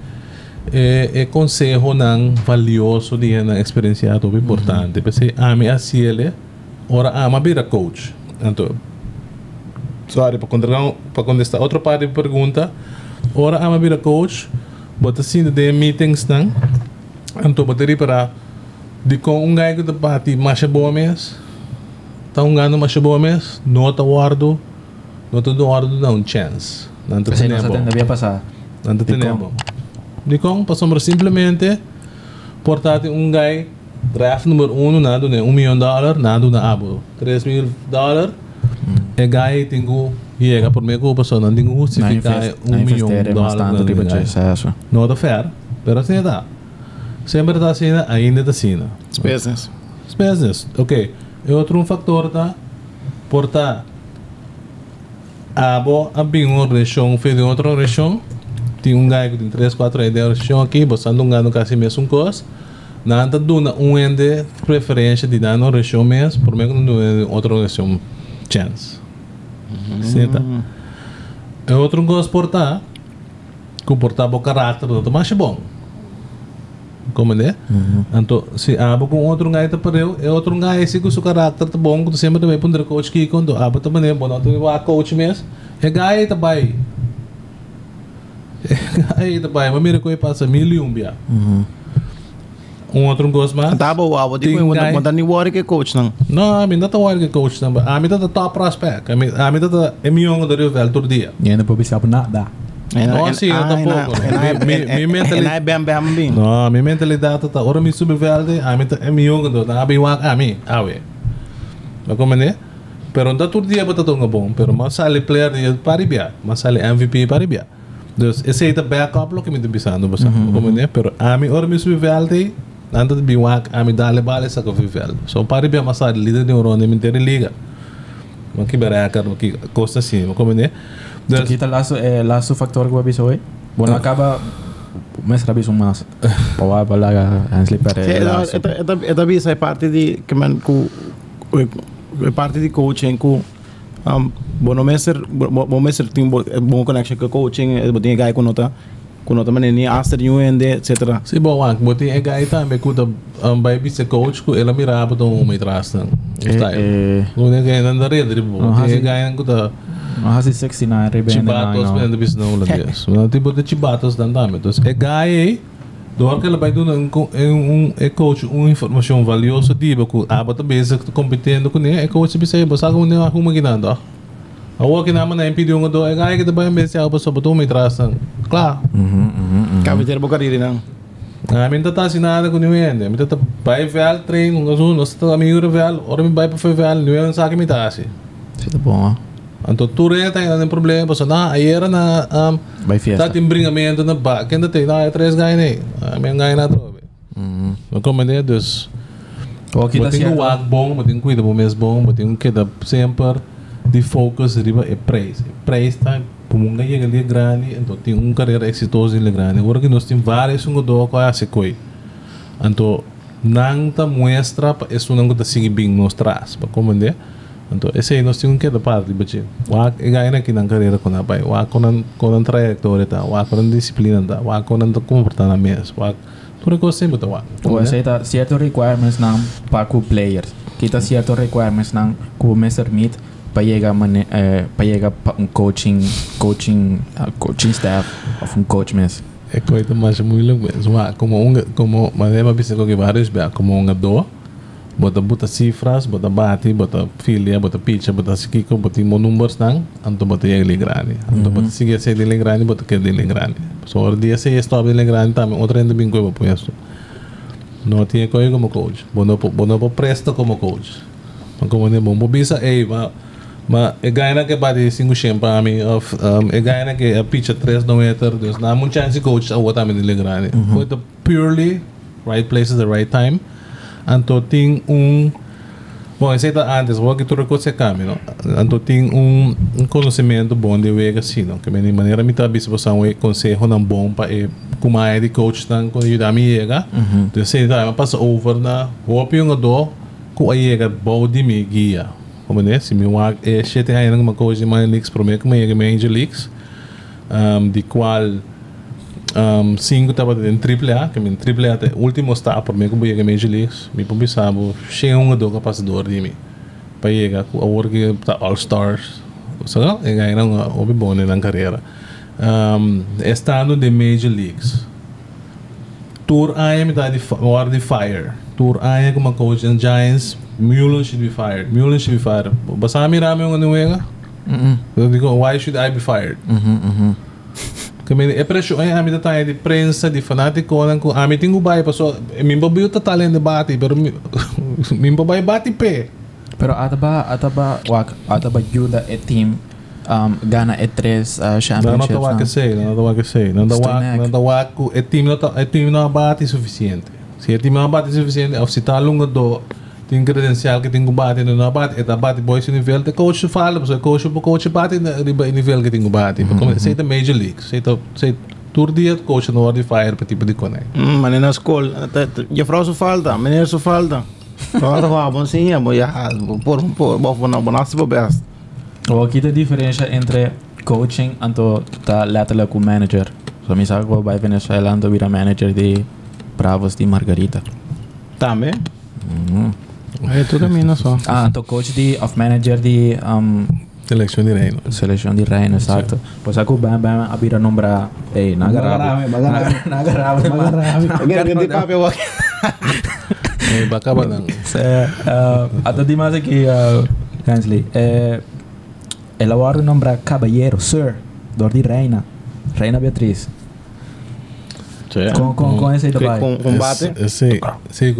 é consejo nan valioso dia na experiência todo importante pensei ame a siele ora ama vira coach então sorry para contestar outra parte de pergunta ora ama vira coach bota sim de meetings nan então bateria para de com guy que te bate mais boa mes tá ganhando mais boa mes não tá guardo dá chance não tá tendo não tá tendo de com passamos simplesmente portar guy draft número 1 nada né $1 milhão nada na abo $3 mil é guy tenho chega por meio pessoa não tenho justificar $1 milhão não tá fair pero se dá sempre está assim, ainda está assim. Despesas. Despesas, ok. E outro fator está portar abrir uma região, fazer outra região. Tem gajo que tem 3, 4 ideias de região aqui, você não ganha quase mesmo coisa. Não está dando ende preferência de dar uma região mesmo, por meio de outra região chance. Certo? E outro coisa portar, comportar o caráter do mais bom. Como né? Então se abo com outro gaita pareu, é outro gaita esse com seu caráter tá bom, tu sempre também ponder coach que quando abo também é bom, tu vai coach mesmo. É gaita bai. Mas mira que passa $1 milhão. Outro gosto mais. Tá bom, abo digo quando nem worry que coach não. Não, ainda tá worry que coach não. A meta tá top prospect. A meta tá M1 do Rio Velho todo dia. E ainda pode saber nada. Não, sim, eu tampouco. Minha mentalidade está, ora me subverde, a meta é minha, a biwak a mim, a we. Mas como né? Pero não todo dia bota tonga bom, pero mas sale player de Paribia, mas sale MVP Paribia. Então, esse é o backup lo que me está pensando, você. Como né? Pero a mim ora me subverde, anda de biwak, a mim dale bale saco subverde. Só Paribia mas sale líder de Europa, de inteira liga. Mas que baraca, que costa sim, como né? Kita lasso faktor gua bisa we. Bona kaba mes rabiso mas. Bawa balaga Hensley Perez. Eta bisa parte di keman ku parte di coaching ku bono meser tim bon connection ku coaching botinga gai ku nota mane ni aster new and etc. Si bawa botinga gai tambe ku da by vice coach ku ela mira boto me trasta. Está. Lu ne gai nandare dribu. Gai ku da Mahasi sexy na rebelde na. Chibatos pende bisno lagas. O tipo de chibatos dandame. Então, é gai, dor que ela vai dando coach, informação valiosa tipo que abata basic competente com é coach bisei, bossa com nem arruma guinando. A o que na mana impediu um do é gai que também me saiu bossa botou me traçam. Claro. Cabeter bocariri não. A mim tá assinada com ninguém, me tá vai vel trein, nós tá amigo vel, ora me vai para vel, ninguém sabe me tá assim. Tá bom, ó. Então, tudo é tem um problema, porque na era na tá timbringamento na ba, quem tem na é três gai nem, a minha gai na trobe. Não comende dos. O que tá sendo o bom, mas tem cuida bom mesmo bom, mas tem que dar sempre de focus riba é praise. Praise tá por muita gente grande, então tem carreira exitosa e grande. Agora que nós tem vários um do qual se coi. Então, não tá mostra, isso não tá seguindo bem mostras, para comende. Então, esse aí nós temos que dar parte, porque o ganho aqui na carreira com a pai, com a trajetória, com a disciplina, com o comportamento, tudo que eu sempre estou lá. Você está certo requirements para o player, que está certo requirements para o Mr. Meat para chegar para um coaching staff, ou um coach mesmo. É coisa mais muito mesmo, como mas é uma pessoa que vários como um dor. Bota cifras, bota bati, bota filia, bota picha, bota sikiko, bota mo numbers nang, anto bota yang legrani. Anto bota sige sa legrani, bota kaya legrani. So or dia sa stop legrani tama, otra endo bingo ba puesto. No tiene koyo como coach. Bono po presto como coach. Como ne bombo bisa ma egaina ke bati singu champa ami of egaina ke picha 3 meters, dos na mun chance coach a wata mi legrani. But purely right places at the right time. Então tem bom, esse tá antes, vou aqui tu reconhecer caminho. Então tem conhecimento bom de ver assim, não? Que de maneira me tá avisando você um conselho não bom para como é de coach tão com ajudar me chega. Então se tá, mas passa over na, vou pegar um do ku ayega body me guia, como né, se meu é sete aí uma coisa mais leaks para mim como é que me angel leaks, de qual cinco tava em triple A, que me triple A até último está para mim como é que me angel leaks, me pensava cheio do capacitador de mim, para ayega ku award que tá all stars, sabe? É aí não houve bom na carreira, estando de major leagues. Tour AM está de fire. Tour AM como coach and Giants, Meulens should be fired. Meulens should be fired. Basami rame yung anuwega. Why should I be fired? Kami é presyo ay amit tayo de prensa de fanático lang ko amit tingo bay paso mimbabayo tatalo ng debate pero mimbabay bati pe. Pero ataba juda e team Ghana e três championships. Não dá o que sei. O time não bate suficiente. Se o time não bate suficiente, ou se está longo do tem credencial que tem que bater, não bate, está bate boys nível. O coach fala, o coach bate nível que tem que bater. Como sei da Major League, sei todo dia coach no order fire para tipo de coné. Mas na escola, já frosso falta, menino falta. Agora vamos sim, por na bonança bobesta. Wat is de diferentie tussen coaching en letterlijk een manager? Zo misal ik bij Venezuela en weer een manager die Bravos die Margarita. Tamé? Ja, dat is minder zo. Ah, een coach die of manager die Selección de Reino, exacto. Pues aku bam abira nombra, nagarabe. Ela agora nombra caballero, sir, dor de Reina Beatriz. Sí. Com esse trabalho. Com combate? Sim,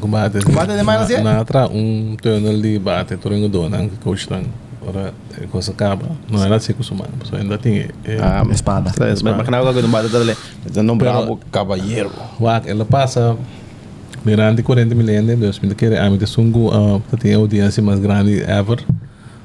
combate. Combate de mais assim? Natra, túnel de bate, turingo dona, que custan. Ora, coisa acaba. Não era assim costumado, só ainda tem espada. Mas imaginava que combate dele, nombrado caballero. Ela passa durante 40 milênios, 2000 que a minha sungu tinha audiência mais grande ever.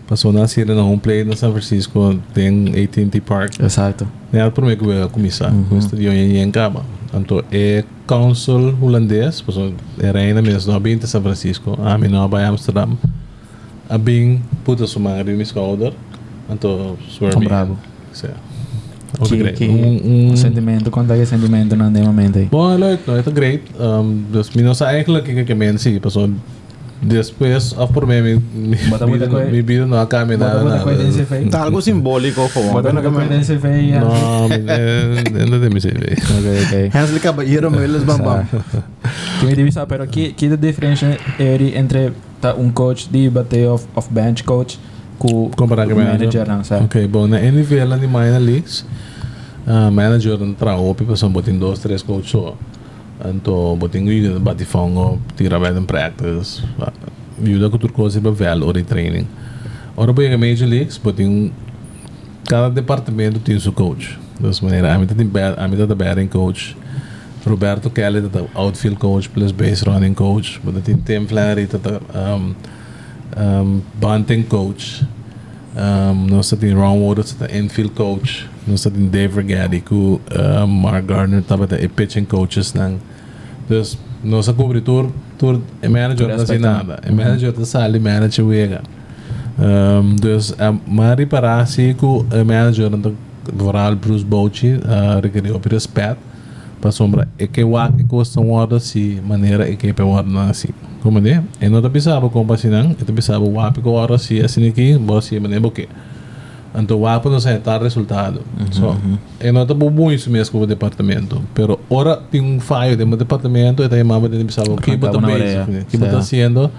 Passou na Sierra na home plate na San Francisco, tem ATT Park. Exato. Não é por mim que eu ia começar. O estadião ia em Caba. Então, é consul holandês, passou a reina mesmo, a bem de San Francisco, a mim não vai a Amsterdam. A bem, puta sumar de miscauder. Então, swear me. Bravo. Que sentimento, quanto é sentimento no momento aí? Bom, é tão great. Dos meus aéreos que menci, passou... Depois, por mim, minha vida não acaba nada. Está algo simbólico, como é que não coincidência? Não, não tem coincidência. Hensley Caballero Meulens Bambam. Que me disse, pero que diferença é entre coach de bateu of bench coach com manager, não sabe? Ok, bom, na nível de minor leagues, manager não trabalha, pessoal, botem 2-3 coaches só. Então, botinho de batifongo, tira bem em practice, ajuda com tudo coisa para vel ou de training. Ora, bem, a Major Leagues, botinho, cada departamento tem seu coach. Dessa maneira, a mitad da batting coach, Roberto Kelly, da outfield coach, plus base running coach, botinho Tim Flannery, da bunting coach, nós tem Ron Ward, da infield coach. Nós tínhamos David Getty, com Mark Garner, estava até pitching coaches. Então, nossa cobertura, o manager não fazia nada. O manager está saindo, o manager chega. Então, a Mari Parasi, com o manager, o Bruce Bochy, requeriu por respeito, para sombra, é que o que custa um ordem assim, maneira é que é o ordem assim. Como é? Eu não pensava como assim, eu pensava o que é o ordem assim, assim aqui, você maneira o quê? Então, Wapu não sai tal resultado. Eu não estou bom isso mesmo com o departamento. Mas, agora tem falho de um departamento, e tem uma coisa que sabe o que está fazendo.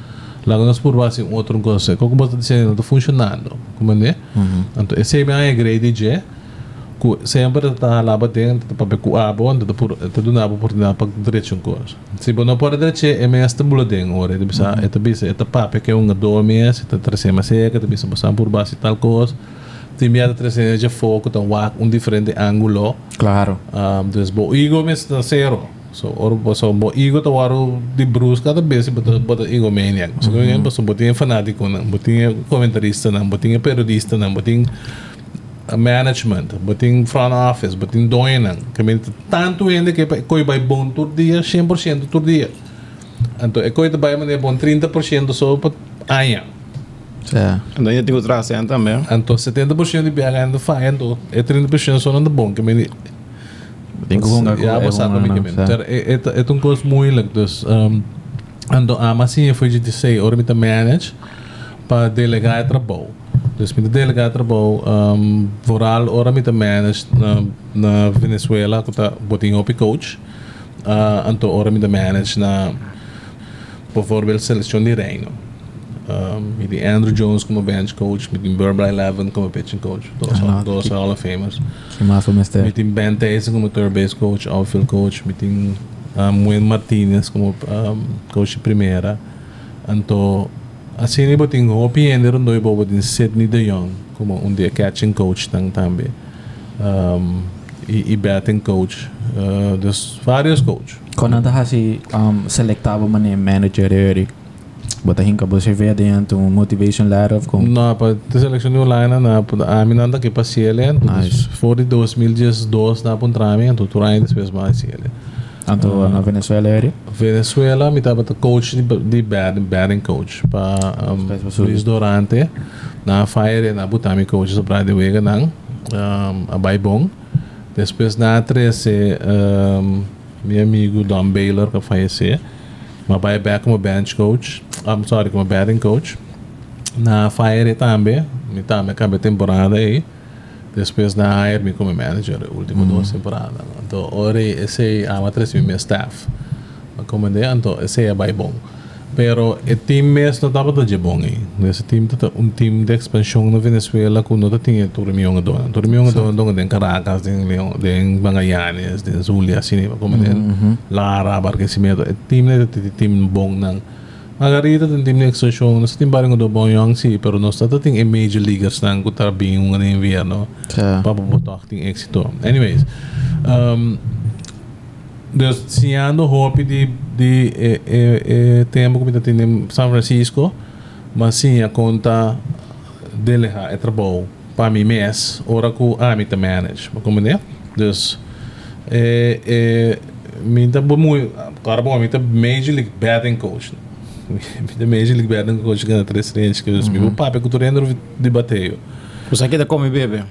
Logo, nós por base em outra coisa. Como você está dizendo, não está funcionando. Compreende? Então, esse é a grade G, que sempre está lá batendo, está para o abo, está dando a oportunidade para direito de coisa. Se você não pode direito, é meio estabulado agora. Está para que é 2 meses, está 3 semanas seca, está passando por base tal coisa. Timbiada 3 de foco, então diferente ângulo. Claro. Então, o ego mesmo está zero. O ego está de Bruce cada vez, bota ego maniac. Então, botinha fanático, botinha comentarista, botinha periodista, botinha management, botinha front office, botinha doina. Tanto ainda que coi vai bom todo dia, 100% todo dia. Então, é coisa para mim é bom 30% só para amanhã. Então, eu tenho tração também. Então, 70% de BH ainda faz, então, é 30% só não é bom, que me... Tem que congar com ela. É um curso muito legal. Então, a massinha foi de dizer, agora me manage para delegar trabalho. Dus met de delegaatrebouw vooral ora met de manage na Venezuela kuta boting op coach en to ora met de manage na bijvoorbeeld selectie die Reino met die Andruw Jones como bench coach, met die Bert Blyleven como pitching coach, those are all famous. Met die Ben Taysen como third base coach, outfield coach, met die Muen Martinez como coach de primeira, en to assim ele botou um hobby ainda não deu bobo de Sydney de Young como dia catching coach também e batting coach dos vários coaches quando anda assim selectava mané manager ele botar hinca você vê dentro motivation letter com não para selecionou line na a mim anda que passei ele fora de 2012 na apontamento tu ainda fez mais ele Anto na Venezuela area? Venezuela, me tava coach de batting coach para Luis Dorante na Fire na Butami coach para de Vega nang a Baibong. Depois na 13 meu amigo Don Baylor que faleceu, mas vai back como bench coach. I'm sorry, como batting coach. Na Fire também, me tava acabei temporada aí. Depois na hire me como manager último duas temporadas. Então ora esse a matriz me staff comandei então esse é bem bom, pero o time mesmo não tava tão bom aí. Esse time tá time de expansão na Venezuela com não tinha turminho dono de Caracas, de Leão, de Magallanes, de Zulia assim comandei Lara Barquisimeto. O time de time bom não Margarita tem time de expansão, nós temos vários do bom young sim, pero nós tá tem major leagues na que tá bem em inverno para botar tem êxito. Anyways, dos ciando hope de tempo que tem em San Francisco, mas sim a conta delegar é trabalho para mim mês, ora que a mim também manage, compreende? Dus mim tá muito, caramba, mim tá major league batting coach. De major league batting coach ganha 3 que eu me vou papo que o Andruw de bateu. Você aqui da come bebe.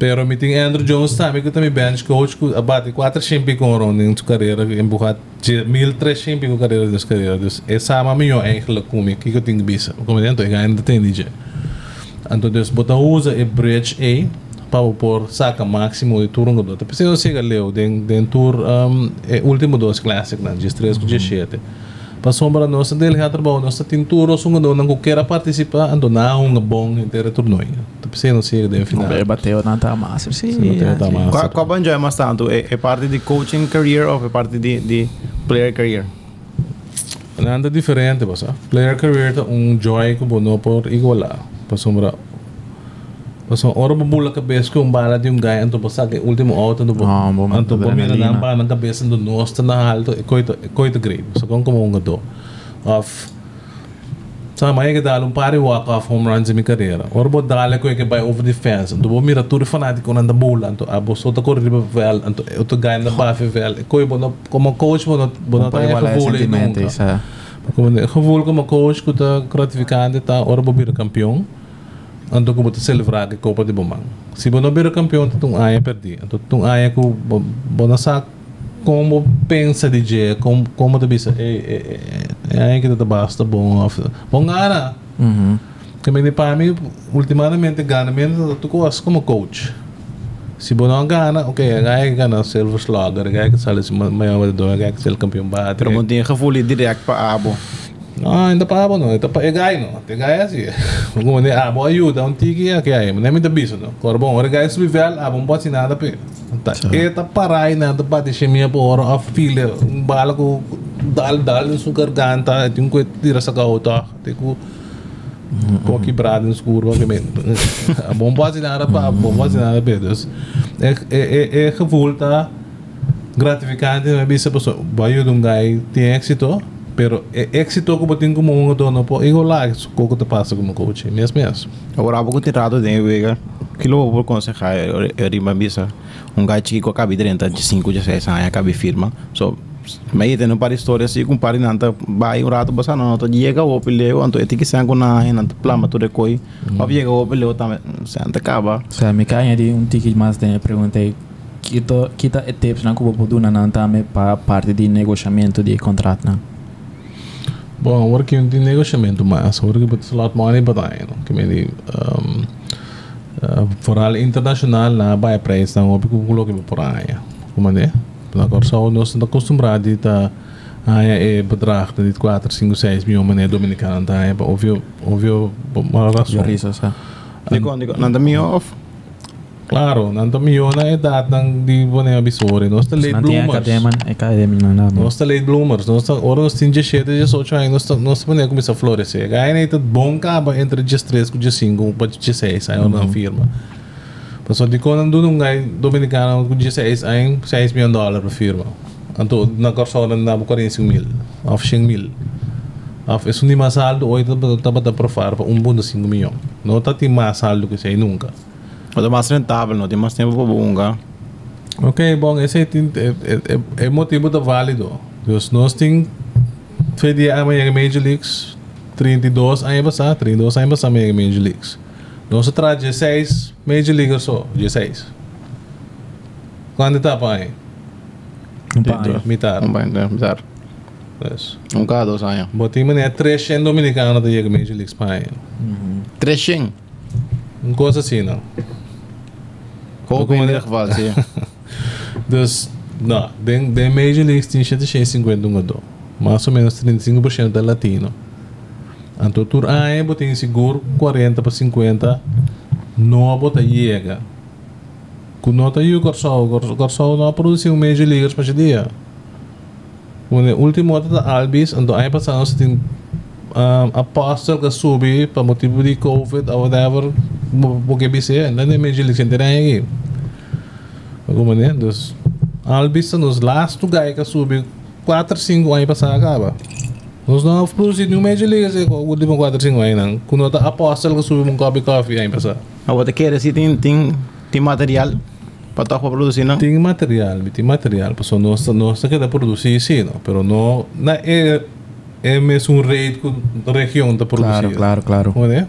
Pero me tem Andruw Jones também que também bench coach que bate 4 champions com Ron em sua carreira, empurrar 1.300 champions com carreira das carreiras. Essa ama meu Hensley comigo que eu tenho bisa. Como dentro é ainda tem DJ. Então des bota usa e bridge A para por saca máximo de turno do. Depois eu siga leu den tour é último dos clássico na dia 3 com dia 7. Para sombra nossa delegada trabalho nossa tintura só não queira participar ando na bom inteiro torneio tu precisa não ser de final bateu na tamassa sim qual banjo é mais tanto é parte de coaching career ou é parte de player career nada diferente você player career é joy que bono por igualar para sombra Pasang orang berbual ke base kau umbala dia guy anto pasang ke ultimo out anto bermain nampak nangka base anto nuas tanah hal tu koi tu grade. So kau mau ngado of sama aja kita alun pari walk off home runs ini kerja. Orang boleh dalek kau ke by over the fence anto bermain tur fanatik orang anto bola anto abo so tak kau riba vel anto itu guy anto bafe vel koi bono kau coach bono tanya kau boleh nungka. Kau boleh kau coach kau tak gratifikan dia orang boleh berkampion. Então, como você celebrar a Copa de Bambam? Se você não vira campeão, então você perde. Então, você como pensa de dia, como você pensa, é que você basta bom. Bom, ganha. Porque para mim, ultimamente, ganha menos como coach. Se você não ganha, ok, ganha silver slugger, ganha que sai maior de dois, ganha que sai campeão bate. Mas não tem refúgio direto para abo. Ah, ainda para não, ainda para egai não, egai assim. Como né, ah, boa ajuda, tiki aqui aí, mas nem me dá bicho não. Claro bom, agora egai subiu vel, ah, bom pode nada pe. Tá, eita parai nada para chimia por hora a filha, balco dal no sugar ganta, tem que tirar essa gota, tem que pouco brado escuro, obviamente. A bom pode nada para, bom pode nada pe, dus. É revolta gratificante, mas bicho pessoal, vai ajudar um guy tem êxito. Pero éxito que botem como dono por igualar isso que te passa como coach mesmo agora vou continuar do Vega que logo vou aconselhar eu rimabisa gajo que acabei de 35 de 6 anos acabei firma só मैं ये तेनो पारी स्टोरी सी कुं पारी नांता बाई रात बसा ना तो ये का वो पिले वो अंतो ऐतिहासिक सांगो ना है ना तो प्लाम तुरे कोई अब ये का वो पिले होता है सांता काबा सामिकाएं यदि उन तीखी मास देने प्रवंते किता एटेप्स ना कुबो बोधु ना नांता में पार्टी दी नेगोशिएमेंट दी कंट्रैक्ट ना बो और क्यों दी नेगोशिएमेंट मास और के बतलात माने बताएं ना कि मेरी vooral internationaal na bij prijzen dan heb ik ook leuk op praatje, hoe maar dan kan zo nog een costumbraad die dat hij bedraagt dat dit 4,56 miljoen meneer Dominicanen daar hebben ovio maar dat is ja. Nico, nanda miljoen of? Claro, nanda miljoen na edat dan die wanneer abisore, nog steeds late bloomers. Nog steeds late bloomers, nog steeds oren nog stinge shade je zoiets aan, nog steeds wanneer kom je zo florecer. Ga je niet dat bonka bij entre je stress, je single, je zes, hij onder een firma. Dus wat die konden doen, ga je Dominicanen, je zes, hij $6 miljoen per firma. En toen na korsoren na boeken in 10 mil, of 10 mil. Af is niet massaal, ooit dat dat profar, voor onbonde 5 miljoen. Nou dat die massaal doet, hij nunca. Maar dat was rentabel, no? Die was niet bevoorbonden. Oké, bang, is het een motief dat valido. Dus nog steeds 2 jaar met de Major Leagues, 32 jaar met de Major Leagues. Dus het raad je 6 Major Leaguers zo, je 6. Quando tá pai? Mitar. Dus. Nunca 2 jaar. Maar die man heeft 300 Dominicanen dat je de Major Leagues pai. 300. Een cosa assim não. Como é que fazia? Dus, não, de Major Leagues tinha 151 mais ou menos 35% de latino. Então, tur aí, botem seguro 40 para 50, não bota chega. Com nota aí, o Curaçao não produziu Major Leagues para dia. O último ano da Albiz, então aí passamos tem a pastel que subi para motivo de COVID ou whatever. Porque BC, dan de Major Leagues inteira aí. Como né? Dos Albiz nos last guy que subiu 4, 5 aí passar acaba. Nós não produzimos nenhum Major Leagues aí, o último 4, 5 aí não. Com nota apostel que subiu coffee aí passar. Agora que era se tem material para produzir não? Tem material, pessoal, nós que da produzir sim, não, pero não na é mesmo rate com região da produzir. Claro. Como né?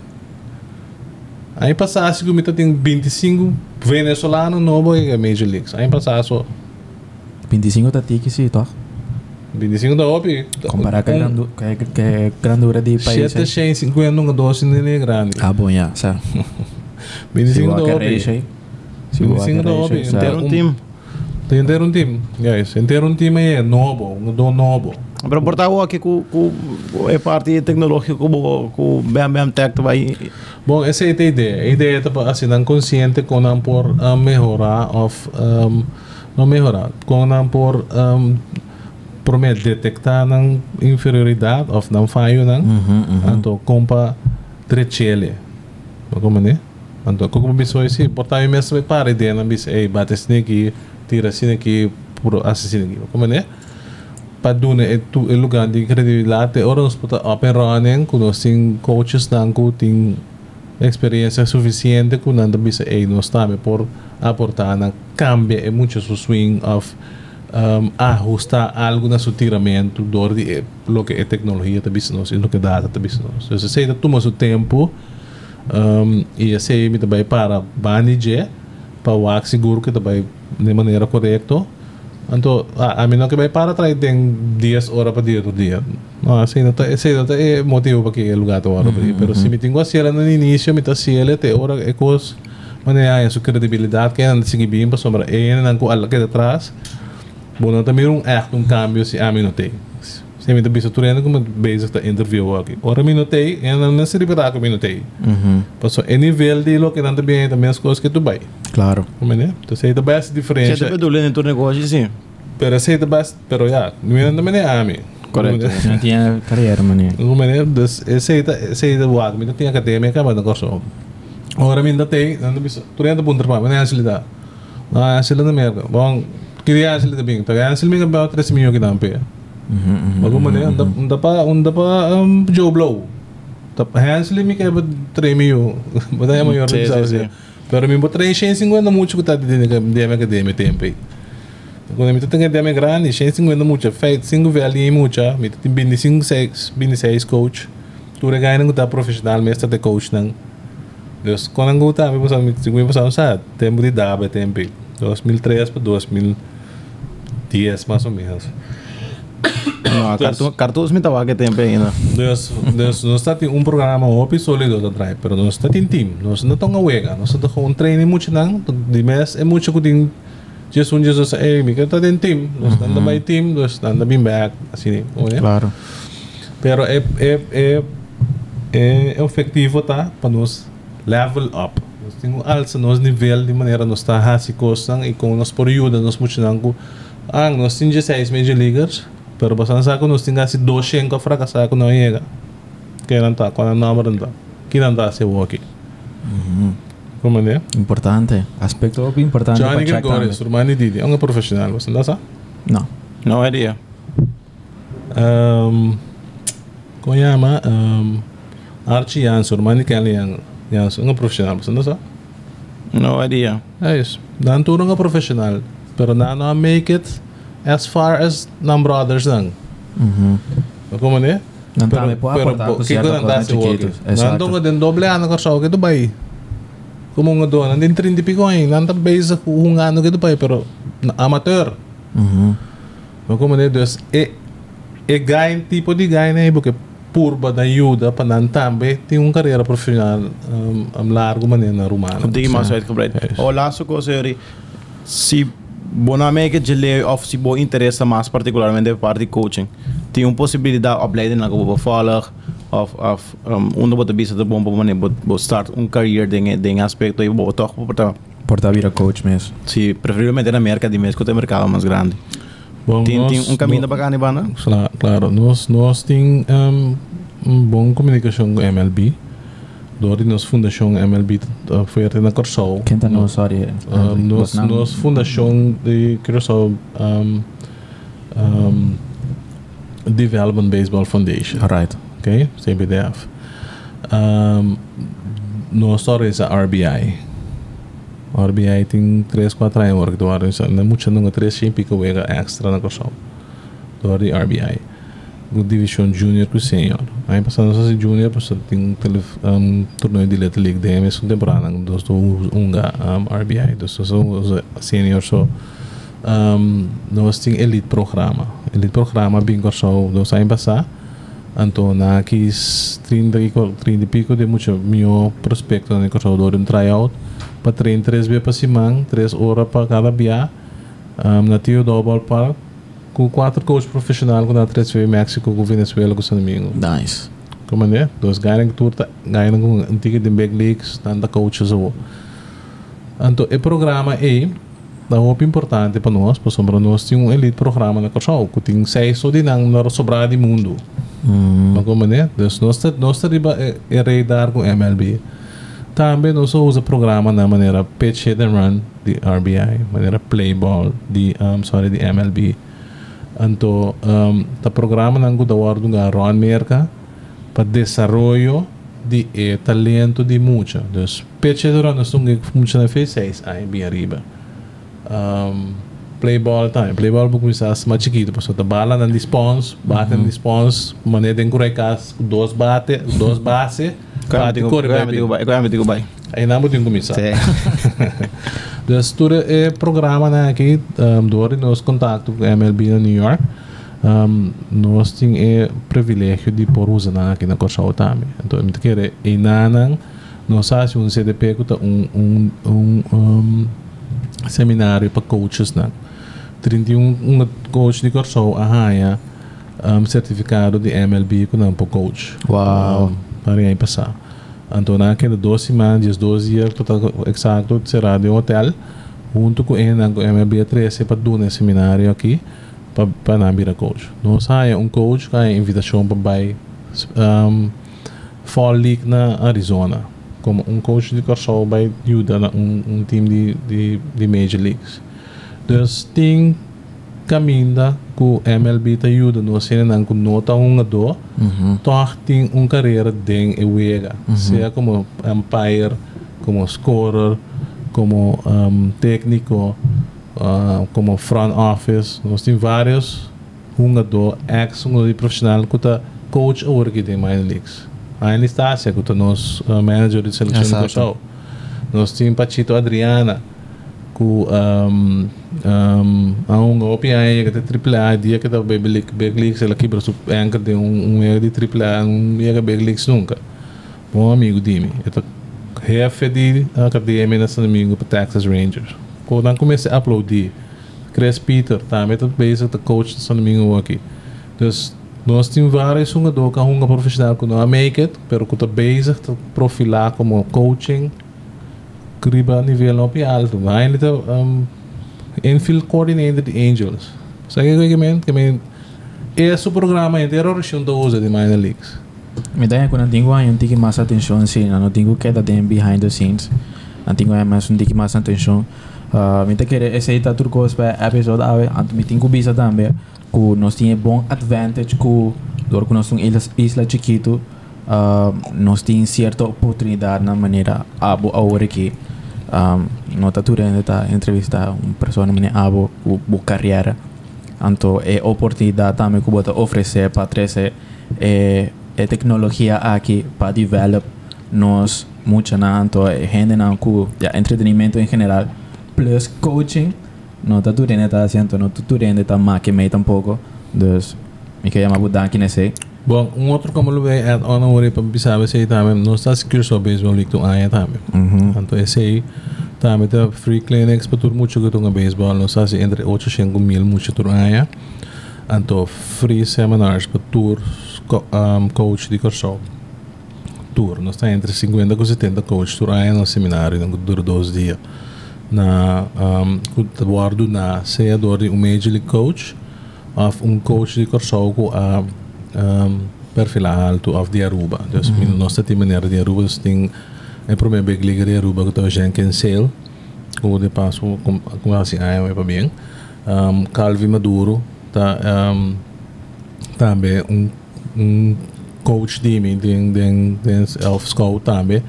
Aí passasse que o mito tem 25 venezuelanos novo em Major Leagues. Aí passasse 25 da Tiki sim, tá? 25 da OP. Comparar com a grandura de país. 750 um doce não é grande. Ah, bom, já, sabe? 25 da OP. 25 da OP. Inteiro time. Tem inteiro time. Guys, inteiro time é novo, um novo. Para portar o aqui com a parte tecnológica com Bambam Tech vai. Bom, essa é a ideia. A ideia é para assim não consciente com não por melhorar of não melhorar, com não por promet detectar não inferioridade of não falho não. Então compa trechele. Como né? Então como pessoas se portar o mesmo para ideia não bis ei bate assim aqui tira assim aqui por assim aqui. Como né? Padune é lugar de credibilidade. Ora nós podemos open running com nós tem coaches nangu tem experiência suficiente com nada bisa aí nós também por aportar na cambia é muito o swing of ajustar algo na seu tiramento dor de lo que é tecnologia da business e lo que data da business. Então se aí toma seu tempo e assim me também para manager para o ac seguro que também de maneira correta. Então, a mim não que vai para trás tem 10 horas para dia todo dia. Ah, sei não tá é motivo para que lugar to hora, mas se me tenho a ciela no início, me tá ciela até hora é coisa, maneira a sua credibilidade que anda seguir bem para sombra, e não com algo que atrás. Bom, não também um cambio se a mim não tem. Se me tá bisoturando como base da interview aqui. Ora mim não tem, e não se liberar com mim não tem. Passou a nível de lo que tanto bem também as coisas que tu vai. Claro. Como né? Então sei da base diferente. Você tá dolendo em teu negócio assim. Pero sei da base, pero já, não me é a mim. Correto. Não tinha carreira, mané. Como né? Das sei da vaga, mim não tinha academia, acaba da curso. Ora mim não tem, não bisoturando ponto para, mané, agilidade. Ah, agilidade merda. Bom, queria agilidade bem. Então, agilidade me dá 3 milhões que dá pé. Alguma né, anda para Joe Blow, tapa Hensley me quer para 3 mil, mas aí é maior do que isso, mas para mim para 350 muito que tá de minha academia tempo, Quando eu tenho que grande, cheio de 50 muita, feito 5 velhinhos muita, eu tenho 25, 6, 26 coach. Tu reganha não está profissional, mestre de coach não. Deus, quando eu estava, eu pensava, sabe, tempo de daba, tempo 2003 para 2010 mais ou menos. Não, cartuchos me tava que tempo ainda. Deus, nós está tem programa open sólido da drive, pero nós está tem time, nós não tão awega, nós está com treino muito não, de mês é muito que tem Jesus, ei, me está tem time, nós está também time, nós está também back, assim, olha. Claro. Pero é efetivo tá para nós level up. Nós temos alça nosso nível de maneira nós está racicos e com nós por ajuda nós muito não. Ah, nós tem 16 major leaguers. Pero bastante saco nós tínhamos assim 200 fracassados não chega. Quem não tá, qual é o número não tá, quem não tá se walkie. Como é? Importante, aspecto importante. Johnny Gregorio, seu irmão Didi, é um profissional, você não sabe? Não, não é dia. Como chama? Archie Jans, seu irmão Kelly Jans, é um profissional, você não sabe? Não é dia. É isso. Não tu não é profissional, pero não make it. As far as number others não. Como é? Não tá me pode aportar com certas coisas. Não tô com doble ano que só que tu vai. Como um ano, não tem 30 picões, não tá base um ano que tu vai, pero amateur. Como é? Deus é ganho tipo de ganho aí porque purba da ajuda para não também tem uma carreira profissional largo maneira na Romana. Como digo mais certo, correto? Olá, sou Coseri. Se bom a mim que ele oferece bom interesse mais particularmente parte de coaching tem uma possibilidade opleiding na que vou falar of bota bisa de bom para vou start career de aspecto e vou tocar para virar coach mesmo sim preferivelmente na mercado de mesmo que tem mercado mais grande tem caminho bacana bana claro nós tem bom comunicação com MLB Dori nos fundação MLB foi até na Curaçao. Quem está no sorry? Nos fundação de Curaçao Development Baseball Foundation. Alright, ok, CBDF. Nos sorry é RBI. RBI tem 3-4 anos que Dori não muito não 3-5 vega extra na Curaçao. Dori RBI. Divisão junior com senior. Aí passando só se junior, passando tem torneio de Little League de MS contemporânea, dos RBI, dos senior só. Nós tem elite programa bem corsou dos aí passar. Então na que 30 pico de muito meu prospecto na corsador um tryout para treinar 3 vezes para semana, 3 horas para cada dia. Na tio double park com 4 coaches profissionais com a ATT Park México com Venezuela com Santo Domingo. Nice. Como é? Então ganham turta, ganham com ticket de big leagues, tanta coaches ou. Então o programa é da muito importante para nós, porque sombra nós tem elite programa na Curaçao, que tem 6 ou de não sobrar de mundo. Como é? Então nós riba é radar com MLB. Também nós usa programa na maneira pitch hit and run de RBI, maneira play ball de de MLB. Então, o programa não guarda um garoto merca para desenvolvimento de talento de muita. Então, pitcher durante os últimos muitos anos fez 6 aí bem arriba. Playball também. Playball porque começar mais chiquito, porque a bala não dispensa, bate não dispensa, maneira de encorajar 2 bate, 2 base. Corre bem. Aí não vou ter que começar. Então, tudo é programa né, aqui, durante nosso contato com a MLB na New York, nós temos o privilégio de pôr usa né, aqui na Curaçao também. Então, eu quero ir na nós fazemos CDP que tem seminário para coaches. Né. 31 coach de Curaçao arranha certificado de MLB que não para coach. Uau! Para aí passar. Então, naquela 12 dias, exato, será de hotel, junto com o MLB 13 para dar um seminário aqui para não virar coach. Nós temos coach que é invitação para Fall League na Arizona. Como coach de Curaçao vai ajudar um time de Major Leagues. Então, tem caminho que o MLB está ajudando nós com nota 1-2. Tem uma carreira dentro do UEGA, seja como umpire, como scorer, como técnico, como front office, nós temos vários jogadores, ex-jogadores profissionais, que está coach agora que tem minor leagues. Aí ele está, que está nosso manager de seleção do Curaçao. Nós temos Patito Adriana, que há OPI que tem AAA, dia que está Big Leagues, ela quebra sua anchor de erro de AAA, erro Big Leagues nunca. Bom amigo de mim, eu estou chefe de academia na Santo Domingo para Texas Rangers. Quando eu comecei a aplaudir, Chris Peter também está base de coach do Santo Domingo aqui. Então, nós temos vários jogadores que são profissionais que não make it, mas que estão base de profilar como coaching, criba nível não é alto. Mas ele está infield coordinator de Angels. Sabe o que eu digo? Esse programa inteiro é o de minor leagues. Me dá quando eu tenho aí tenho mais atenção assim, não tenho que dar tempo behind the scenes, não tenho aí mais tenho mais atenção. Me dá querer esse aí tá tudo coisa para episódio a me tenho que visa também, que nós tinha bom advantage que dor que nós somos isla chiquito, nós tem certa oportunidade na maneira abo agora que não tá tudo ainda tá entrevistar uma pessoa na minha abo com carreira, então é oportunidade também que bota oferecer para trazer é tecnologia aqui para desenvolver nós muito na então gente na cu entretenimento em geral plus coaching não tá tudo ainda tá assim não tudo ainda tá mais meio tampouco, dus me queria mais mudar aqui nesse bom outro como eu vejo é o nome para pensar esse também não está seguro sobre baseball league tu aí também então esse aí também tá free clinics para tudo muito que tu no baseball não está se entre 800.000 muito tu aí então free seminars para tour coach de Curaçao tour, nós está entre 50 e 70 coaches tour aí no seminário, não dura 2 dias na guardo na ceador de major league coach of coach de Curaçao com a perfil alto of de Aruba, então nossa time maneira de Aruba tem é primeiro big league de Aruba que está Jenkins Sale, ou de passo com assim aí vai para bem, Calvi Maduro tá também coach de mim, tem Elf School também,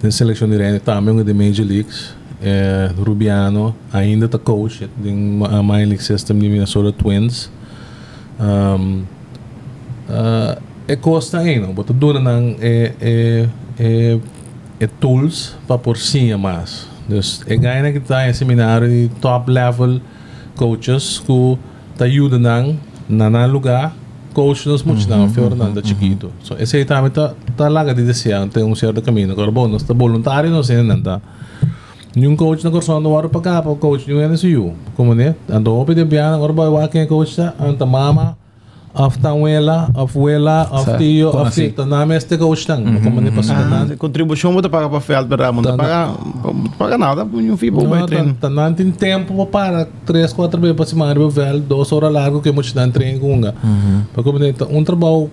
tem seleção de Rene também, um de Major Leagues, Rubiano, ainda está coach, tem Minor League System de Minnesota Twins. É costa ainda, bota dura não, é tools para por cima mais. Então, é ganha que está em seminário de top level coaches que está ajudando na lugar, coach nos muitos não, Fernando Chiquito. So esse aí também tá larga de desejar, tem certo caminho. Agora bom, nós tá voluntário nós ainda não tá. Nenhum coach na Curaçao não vai para cá, para coach nenhum NSU. Como né? Andou o PDB agora vai lá quem coach tá, anta mama, aftanuela, afuela, aftio, afita, não é este coach tão. Como né passa nada. Contribuição bota paga para fiel para mundo, paga nada, nenhum fee para o treino. Não tem tempo para 3-4 vezes para semana para fiel, 2 horas largo que muito dá treino conga. Então, trabalho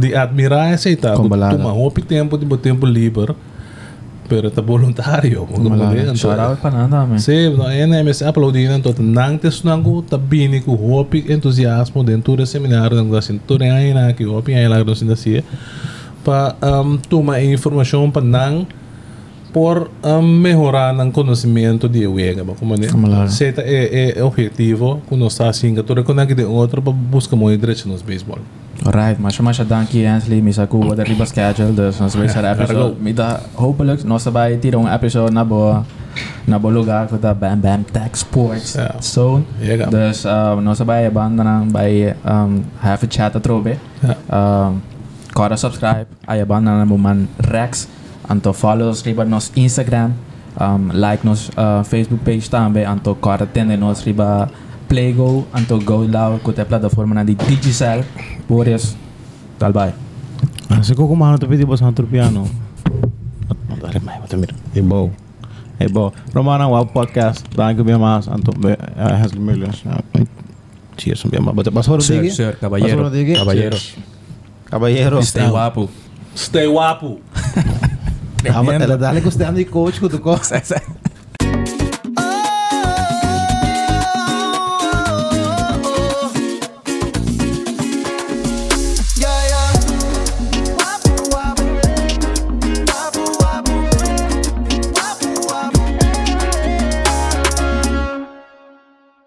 de admirar e aceitar. Toma roupa tempo, de tempo livre, pero está voluntário. Chorar para nada, né? Sim, NMS aplaudindo, então não te sunango, está bem com roupa entusiasmo dentro do seminário, não está sendo tudo aí na que roupa aí lá não se nascia para tomar informação para não por melhorar o conhecimento de UEGA, como né? Certo é objetivo que nós está assim, que toda conecta de outro para buscar mais direito no beisebol. Alright, mas dankie Hensley, me sacou o derriba schedule, dus nós vamos ter episódio, me dá hopelijk nós vai ter episódio na boa lugar que tá Bambam Tech Spar Zone, dus nós vai abandonar, vai have a chat a trobe, corre subscribe, aí abandonar man Rex. Então, follow, escreva nosso Instagram, like nosso Facebook page também. Então, corre, atende nosso riba Playgo. Então, go lá, com a plataforma de Digicel. Por isso, tal bye. Se eu comer, eu te pedi para Santo Piano. É bom. É bom. Romana, Wapu Podcast. Thank you very much. Então, Hensley Meulens. Cheers, bem mais. Bote passaram daqui? Senhor, Caballero. Stay Wapu. Stay Wapu. Ela dá-lhe gostando de coach, que tu gosta.